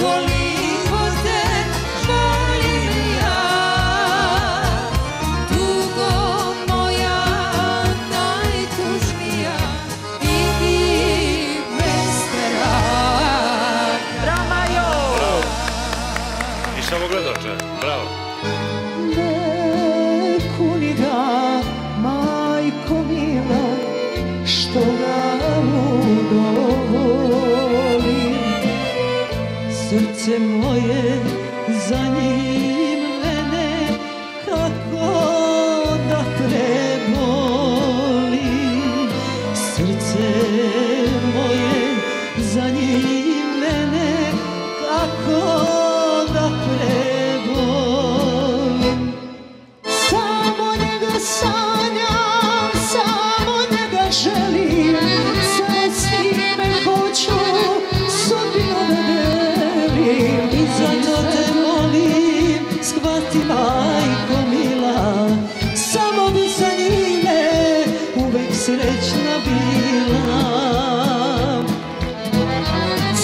koliko te volim ja, dugo moja najtužnija, vidi bez traga. Bravo, Majo! Bravo. I samo gledače, bravo. Nekuniga, majko mila, što ga ludo volim, srce moje za njim mene kako da preboli, srce moje za njim mene kako da prebolim, samo njega sanjam, samo njega želim, sve s njime hoću, sudbinu da delim, i zato te molim, shvati majko mila, samo bi sa njime uvek srećna bila.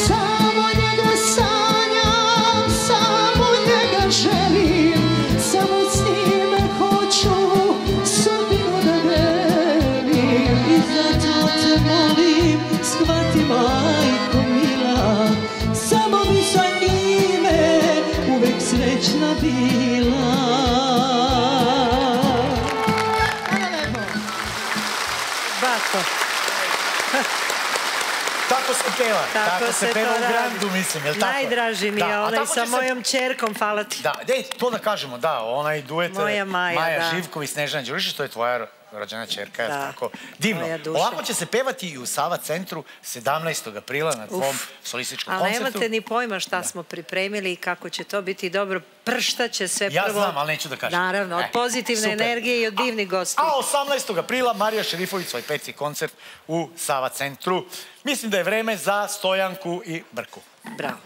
Samo njega sanjam, samo njega želim, samo s njime hoću sudbinu da delim, i zato te molim, shvati majko mila, samo bi sa njime uvek srećna bila. Bato. Tako se peva. Tako se peva u Grandu, mislim, je li tako? Najdraži mi je onaj sa mojom čerkom, hvala ti. Da, to da kažemo, da, onaj duet Maja Živkovi i Snežana Đurišić, to je tvoja rođena čerka, je li tako? Divno. Ovako će se pevati i u Sava Centru 17. aprila na tvom solističkom koncertu. Ali nemate ni pojma šta smo pripremili i kako će to biti dobro. Pršta će sve prvo. Ja znam, ali neću da kažem. Naravno, od pozitivne energije i od divnih gosti. A 18. aprila Marija Šerifović, svoj peti koncert u Sava Centru. Mislim da je vreme za Stojanku i Brku. Bravo.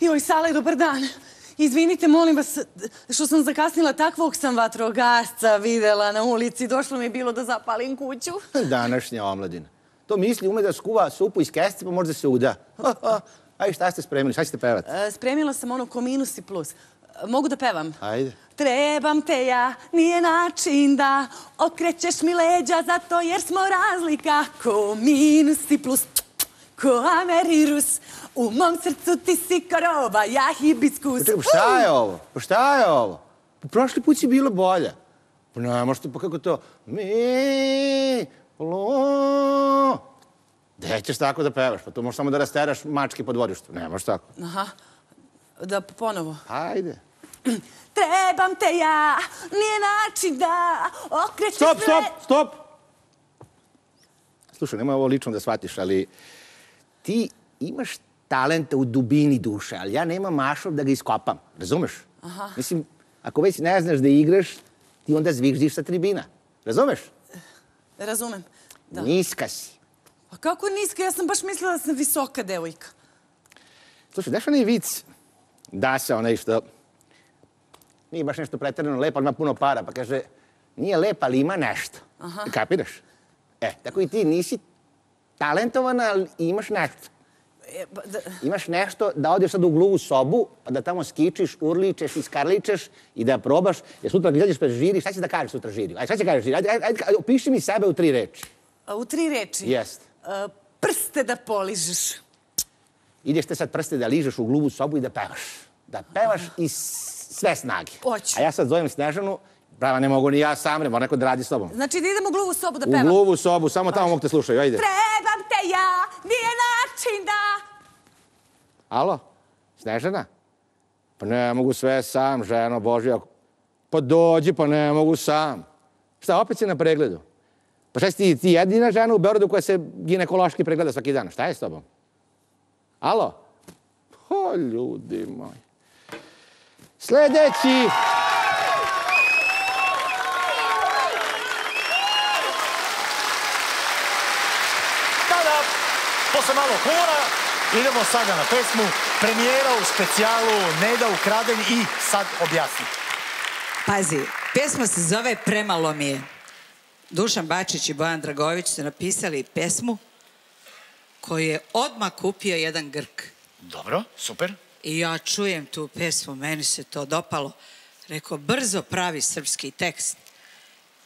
Joj, Sale, dobar dan. Izvinite, molim vas, što sam zakasnila, takvog sam vatrogasca videla na ulici. Došlo mi je bilo da zapalim kuću. Današnja omladina. To misli, ume da skuva supu iz kestice, pa možda se uda. Aj, šta ste spremili? Šta ćete pevati? Spremila sam ono ko minus i plus. Mogu da pevam? Ajde. Trebam te ja, nije način da okrećeš mi leđa, zato jer smo razlika ko minus i plus. Ko Amerirus, u mom srcu ti si korova, ja hibiskus. Šta je ovo? Šta je ovo? Prošli put si bilo bolje. Ne, možete pa kako to... Mi... Lo... Gde ćeš tako da pevaš? Pa to možeš samo da rasteraš mačke po dvorištu. Ne, možeš tako. Aha. Da ponovo. Hajde. Trebam te ja, nije način da okrećeš... Stop, stop, stop! Slušaj, nemoj ovo lično da shvatiš, ali... Ti imaš talenta u dubini duše, ali ja nemam mašov da ga iskopam, razumeš? Mislim, ako već ne znaš da igraš, ti onda zviždiš sa tribina, razumeš? Razumem, da. Niska si. Pa kako niska? Ja sam baš mislila da sam visoka devojka. Slušaj, znaš onaj vic? Da se onaj što... Nije baš nešto pretjerano lepa, ali ima puno para, pa kaže, nije lepa, ali ima nešto. Kapiraš? E, tako i ti nisi... talentovana, ali imaš nešto. Imaš nešto da odeš sad u gluvu sobu, pa da tamo skičiš, urličeš, iskarličeš i da probaš. Jer sutra kad izađeš pred žiri, šta ćeš da kažeš sutra žiriju? Ajde, šta ćeš da kažeš žiriju? Ajde, opiši mi sebe u 3 reči. U 3 reči? Jeste. Prste da poližeš. Ideš te sad prste da ližeš u gluvu sobu i da pevaš. Da pevaš iz sve snage. Hoću. A ja sad zovem Snežanu. Prava, ne mogu ni ja sam, ne moram neko da radi s tobom. Znači da idem u gluvu sobu da pevam? U gluvu sobu, samo tamo mogu te slušaju, ajde. Trebam te ja, nije način da... Alo, Snežana? Pa ne mogu sve sam, ženo, Božija. Pa dođi, pa ne mogu sam. Šta, opet si na pregledu? Pa šta si ti jedina žena u Beorodu koja se ginekološki pregleda svaki dan? Šta je s tobom? Alo? O, ljudi moji. Sledeći... posle malo hora idemo sada na pesmu. Premijera u specijalu Neda Ukraden i Sad objasni. Pazi, pesma se zove Premalo mi je. Dušan Bačić i Goran Bregović su napisali pesmu koju je odmah kupio jedan Grk. Dobro, super. I ja čujem tu pesmu, meni se to dopalo. Rekao, brzo pravi srpski tekst.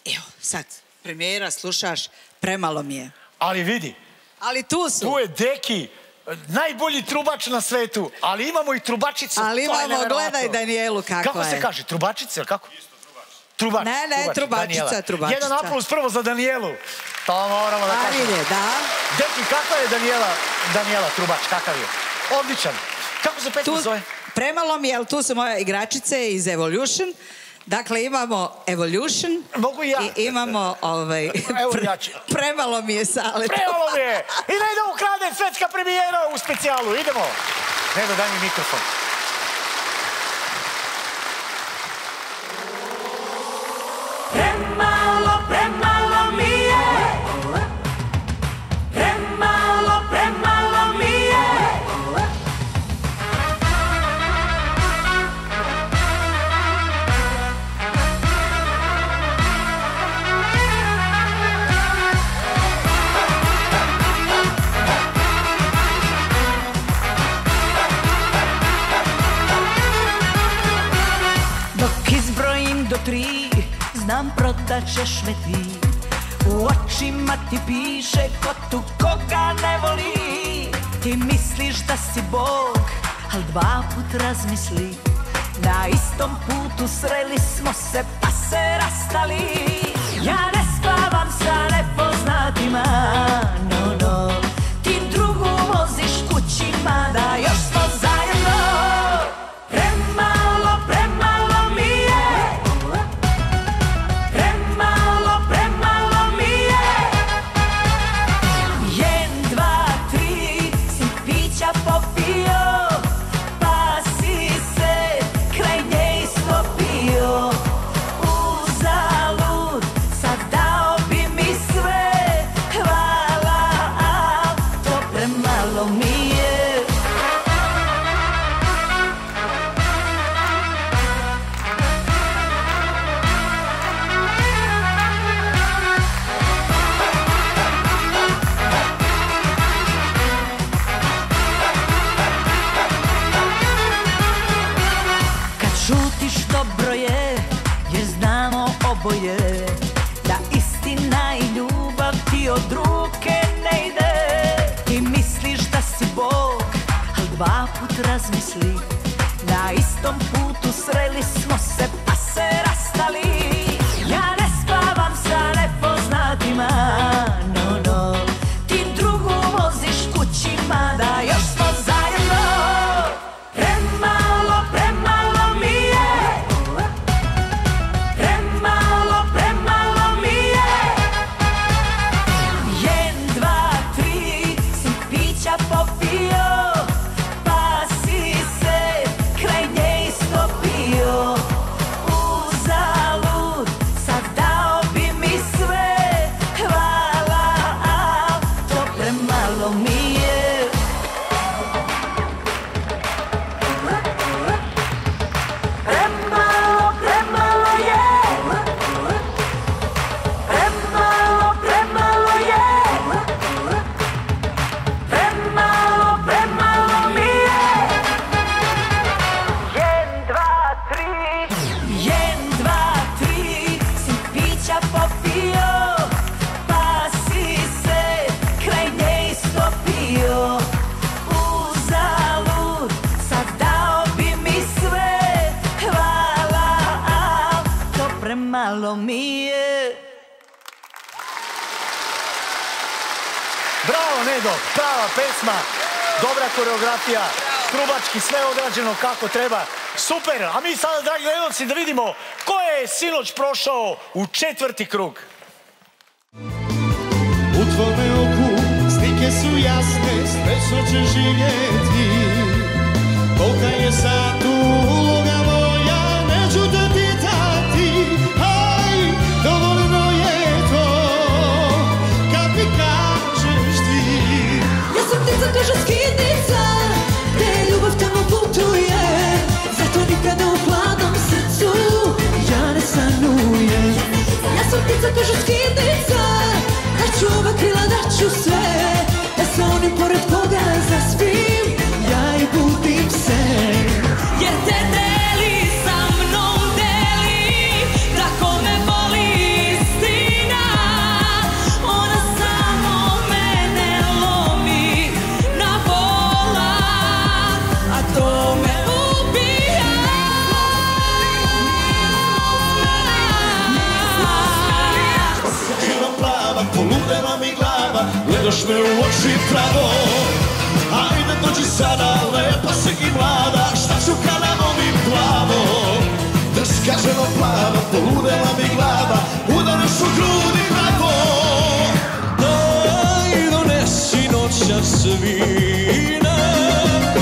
Evo, sad, premijera, slušaš, premalo mi je. Ali vidi. Ali tu su. Tu je Deki, najbolji trubač na svetu. Ali imamo i trubačicu. Ali imamo, gledaj Danijelu kako je. Kako se kaže, trubačica ili kako? Isto trubač. Ne, ne, trubačica, trubačica. Jedan aplauz prvo za Danijelu. To moramo da kažemo. Marilje, da. Deki, kakva je Danijela trubač, kakav je? Odličan. Kako se pesma zove? Premalo mi je, ali tu su moje igračice iz Evolution. Dakle, imamo Evolution. Mogu i ja. I imamo ovaj... Premalo mi je sale. Premalo mi je! I Neda Ukraden, svetska premijera u specijalu. Idemo. Neda, daj mi mikrofon. Premalo, premalo mi je. Premalo, premalo mi je. Dok izbrojim do tri, znam prodaćeš me ti. U očima ti piše ko tu koga ne voli. Ti misliš da si Bog, ali dva put razmisli. Na istom putu sreli smo se pa se rastali. Ja ne sklavam sa nepoznatima, no no. Ti drugu voziš kući, mada još smo zajedno. Premalo, premalo mi je. Premalo, premalo mi je. 1, 2, 3, si pića popio, pa si se kraj nje istopio. Uzalud, sad dao bi mi sve, hvala, al to premalo mi je. Kad šutiš dobro je, jer znamo oboje da istina i ljubav ti od ruke ne ide. Ti misliš da si Bog, ali dva put razmisli. Na istom putu sreli smo se pa se rastali. Ja ne spavam sa nepoznatima, no no. Ti drugu voziš kući, mada još smo zajedno. Premalo, premalo mi je. Premalo, premalo mi je. 1, 2, 3, si pića popio, pa si se kraj nje istopio. Uzalud, sad dao bi mi sve, hvala, al to premalo mi je. Premalo, premalo je. Premalo, premalo je. Premalo, premalo mi je. 1, 2, 3. 1, 2, 3, si pića popio, pa si se kraj nje istopio. Uzalud, sad dao bi mi sve, hvala, al to premalo mi je. Bravo, Nedo, prava pesma, dobra koreografija, trubački, sve odrađeno kako treba. Super, a mi sada, dragi gledalci, da vidimo ko je sinoć prošao u četvrti krug. U tvome oku slike su jasne, srećno će živjeti. Kolika je sad tu uloga moja, neću te pitati. Aj, dovoljno je to, kad mi kažeš ti. Ja sam ti gledaš me u oči pravo. Ajde dođi sada, lepa si i mlada, šta ću kada momim glavo? Drskaženo plava, poludela mi glava, udaraš u grudi pravo. Daj donesi noća svina,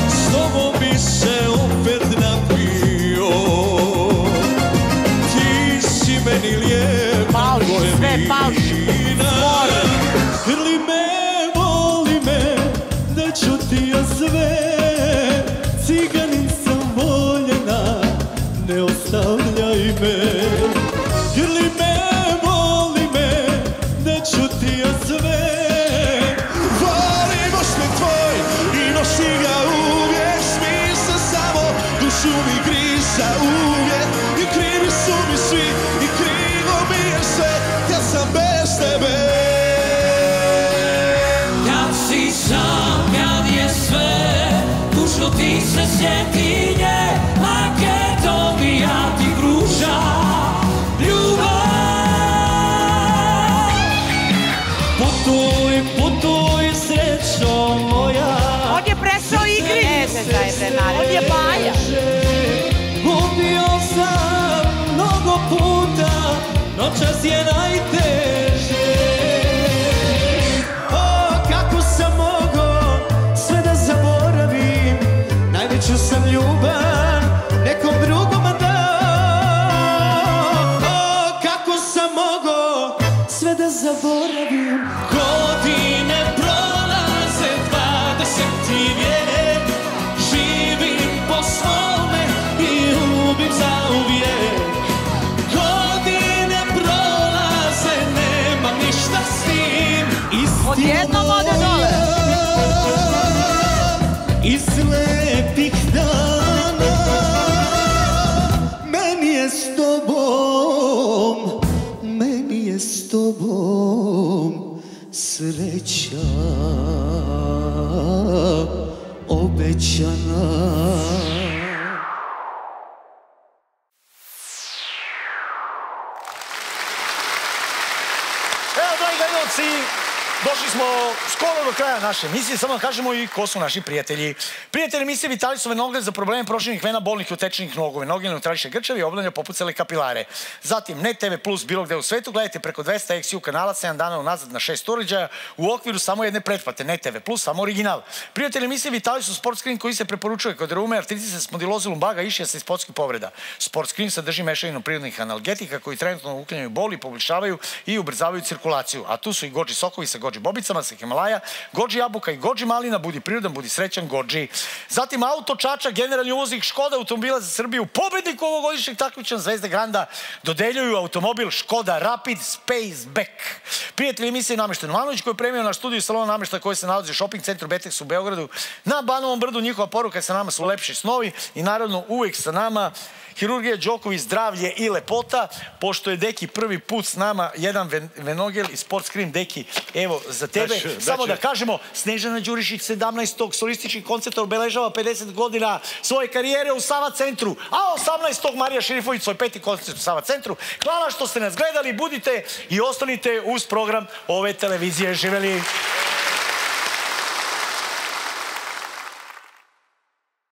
s tobom bi se opet napio. Ti si meni lijep, sve pažina. Grli me, voli me, neću ti ja sve. Ciganin sam voljena, ne ostavljaj me. Grli me, voli me, neću ti ja sve. Volim osme tvoj i nosi ga uvijek. Smisla samo, dušu mi griza uvijek. I krivi su mi svi, i krivo mi je sve. Ja sam bez tebe. Sam kad je sve, dušo ti se sjeti nje, lake dobija ti pruža ljubav. Po toj srećo moja. On je prešao igri. On je Baja. Gubio sam mnogo puta, noćas je najteže. Najveću sam ljubav nekom drugom dao. O, kako sam mogao sve da zaboravim. Godine prolaze, 20 i vijek. Živim po svome i ljubim zauvijek. Godine prolaze, nemam ništa s tim. Odjednom ode dole. Iz lepih dana meni je s tobom, meni je s tobom sreća obećana. Evo, dragi gledaoci, došli smo skoro do kraja naše emisije, samo da kažemo i ko su naši prijatelji. Prijatelji emisije Vitalisove nogle za probleme proširenih vena, bolnih i otečenih nogove, noginog tragične grčevi i obnavljanja popucale kapilare. Zatim, Net TV plus bilo gde u svetu, gledajte preko 200 XU kanala, 7 dana unazad na 6 uređaja, u okviru samo jedne pretplate, Net TV plus, samo original. Prijatelji emisije Vitalisov Sport Screen koji se preporučuje kod reume, artritisa, spondiloze, lumbaga, išijasa i sportskih povreda. Sport Screen sadrži mešavinu prirodnih analgetika koji trenutno uklanjaju bol i poboljšavaju i ubrzavaju cirkulaciju, a tu su i goji sokovi sa goji bobicama, sa Himalaja, goji jabuka i goji malina, budi prirodan, budi srećan, goji. Zatim auto Čača, generalni uvoznik Škoda automobila za Srbiju, pobednik ovogodišnjeg takmičenja Zvezde Granda, dodeljuju automobil Škoda Rapid Spaceback. Prijatelji emisije Namještaj Novanović koji je premio naš studiju salona namještaja koji se nalazi u shopping centru Betex u Beogradu na Banovom Brdu. Njihova poruka je sa nama su lepši snovi i naravno uvek sa nama hirurgija, džokovi, zdravlje i lepota. Pošto je Deki prvi put s nama, jedan venogel i Sport Screen. Deki, evo za tebe. Samo da kažemo, Snežana Đurišić 17. solistički koncert obeležava 50 godina svoje karijere u Sava Centru, a 18. Marija Šerifović svoj 5. koncert u Sava Centru. Hvala što ste nas gledali, budite i ostanite uz program ove televizije. Živeli!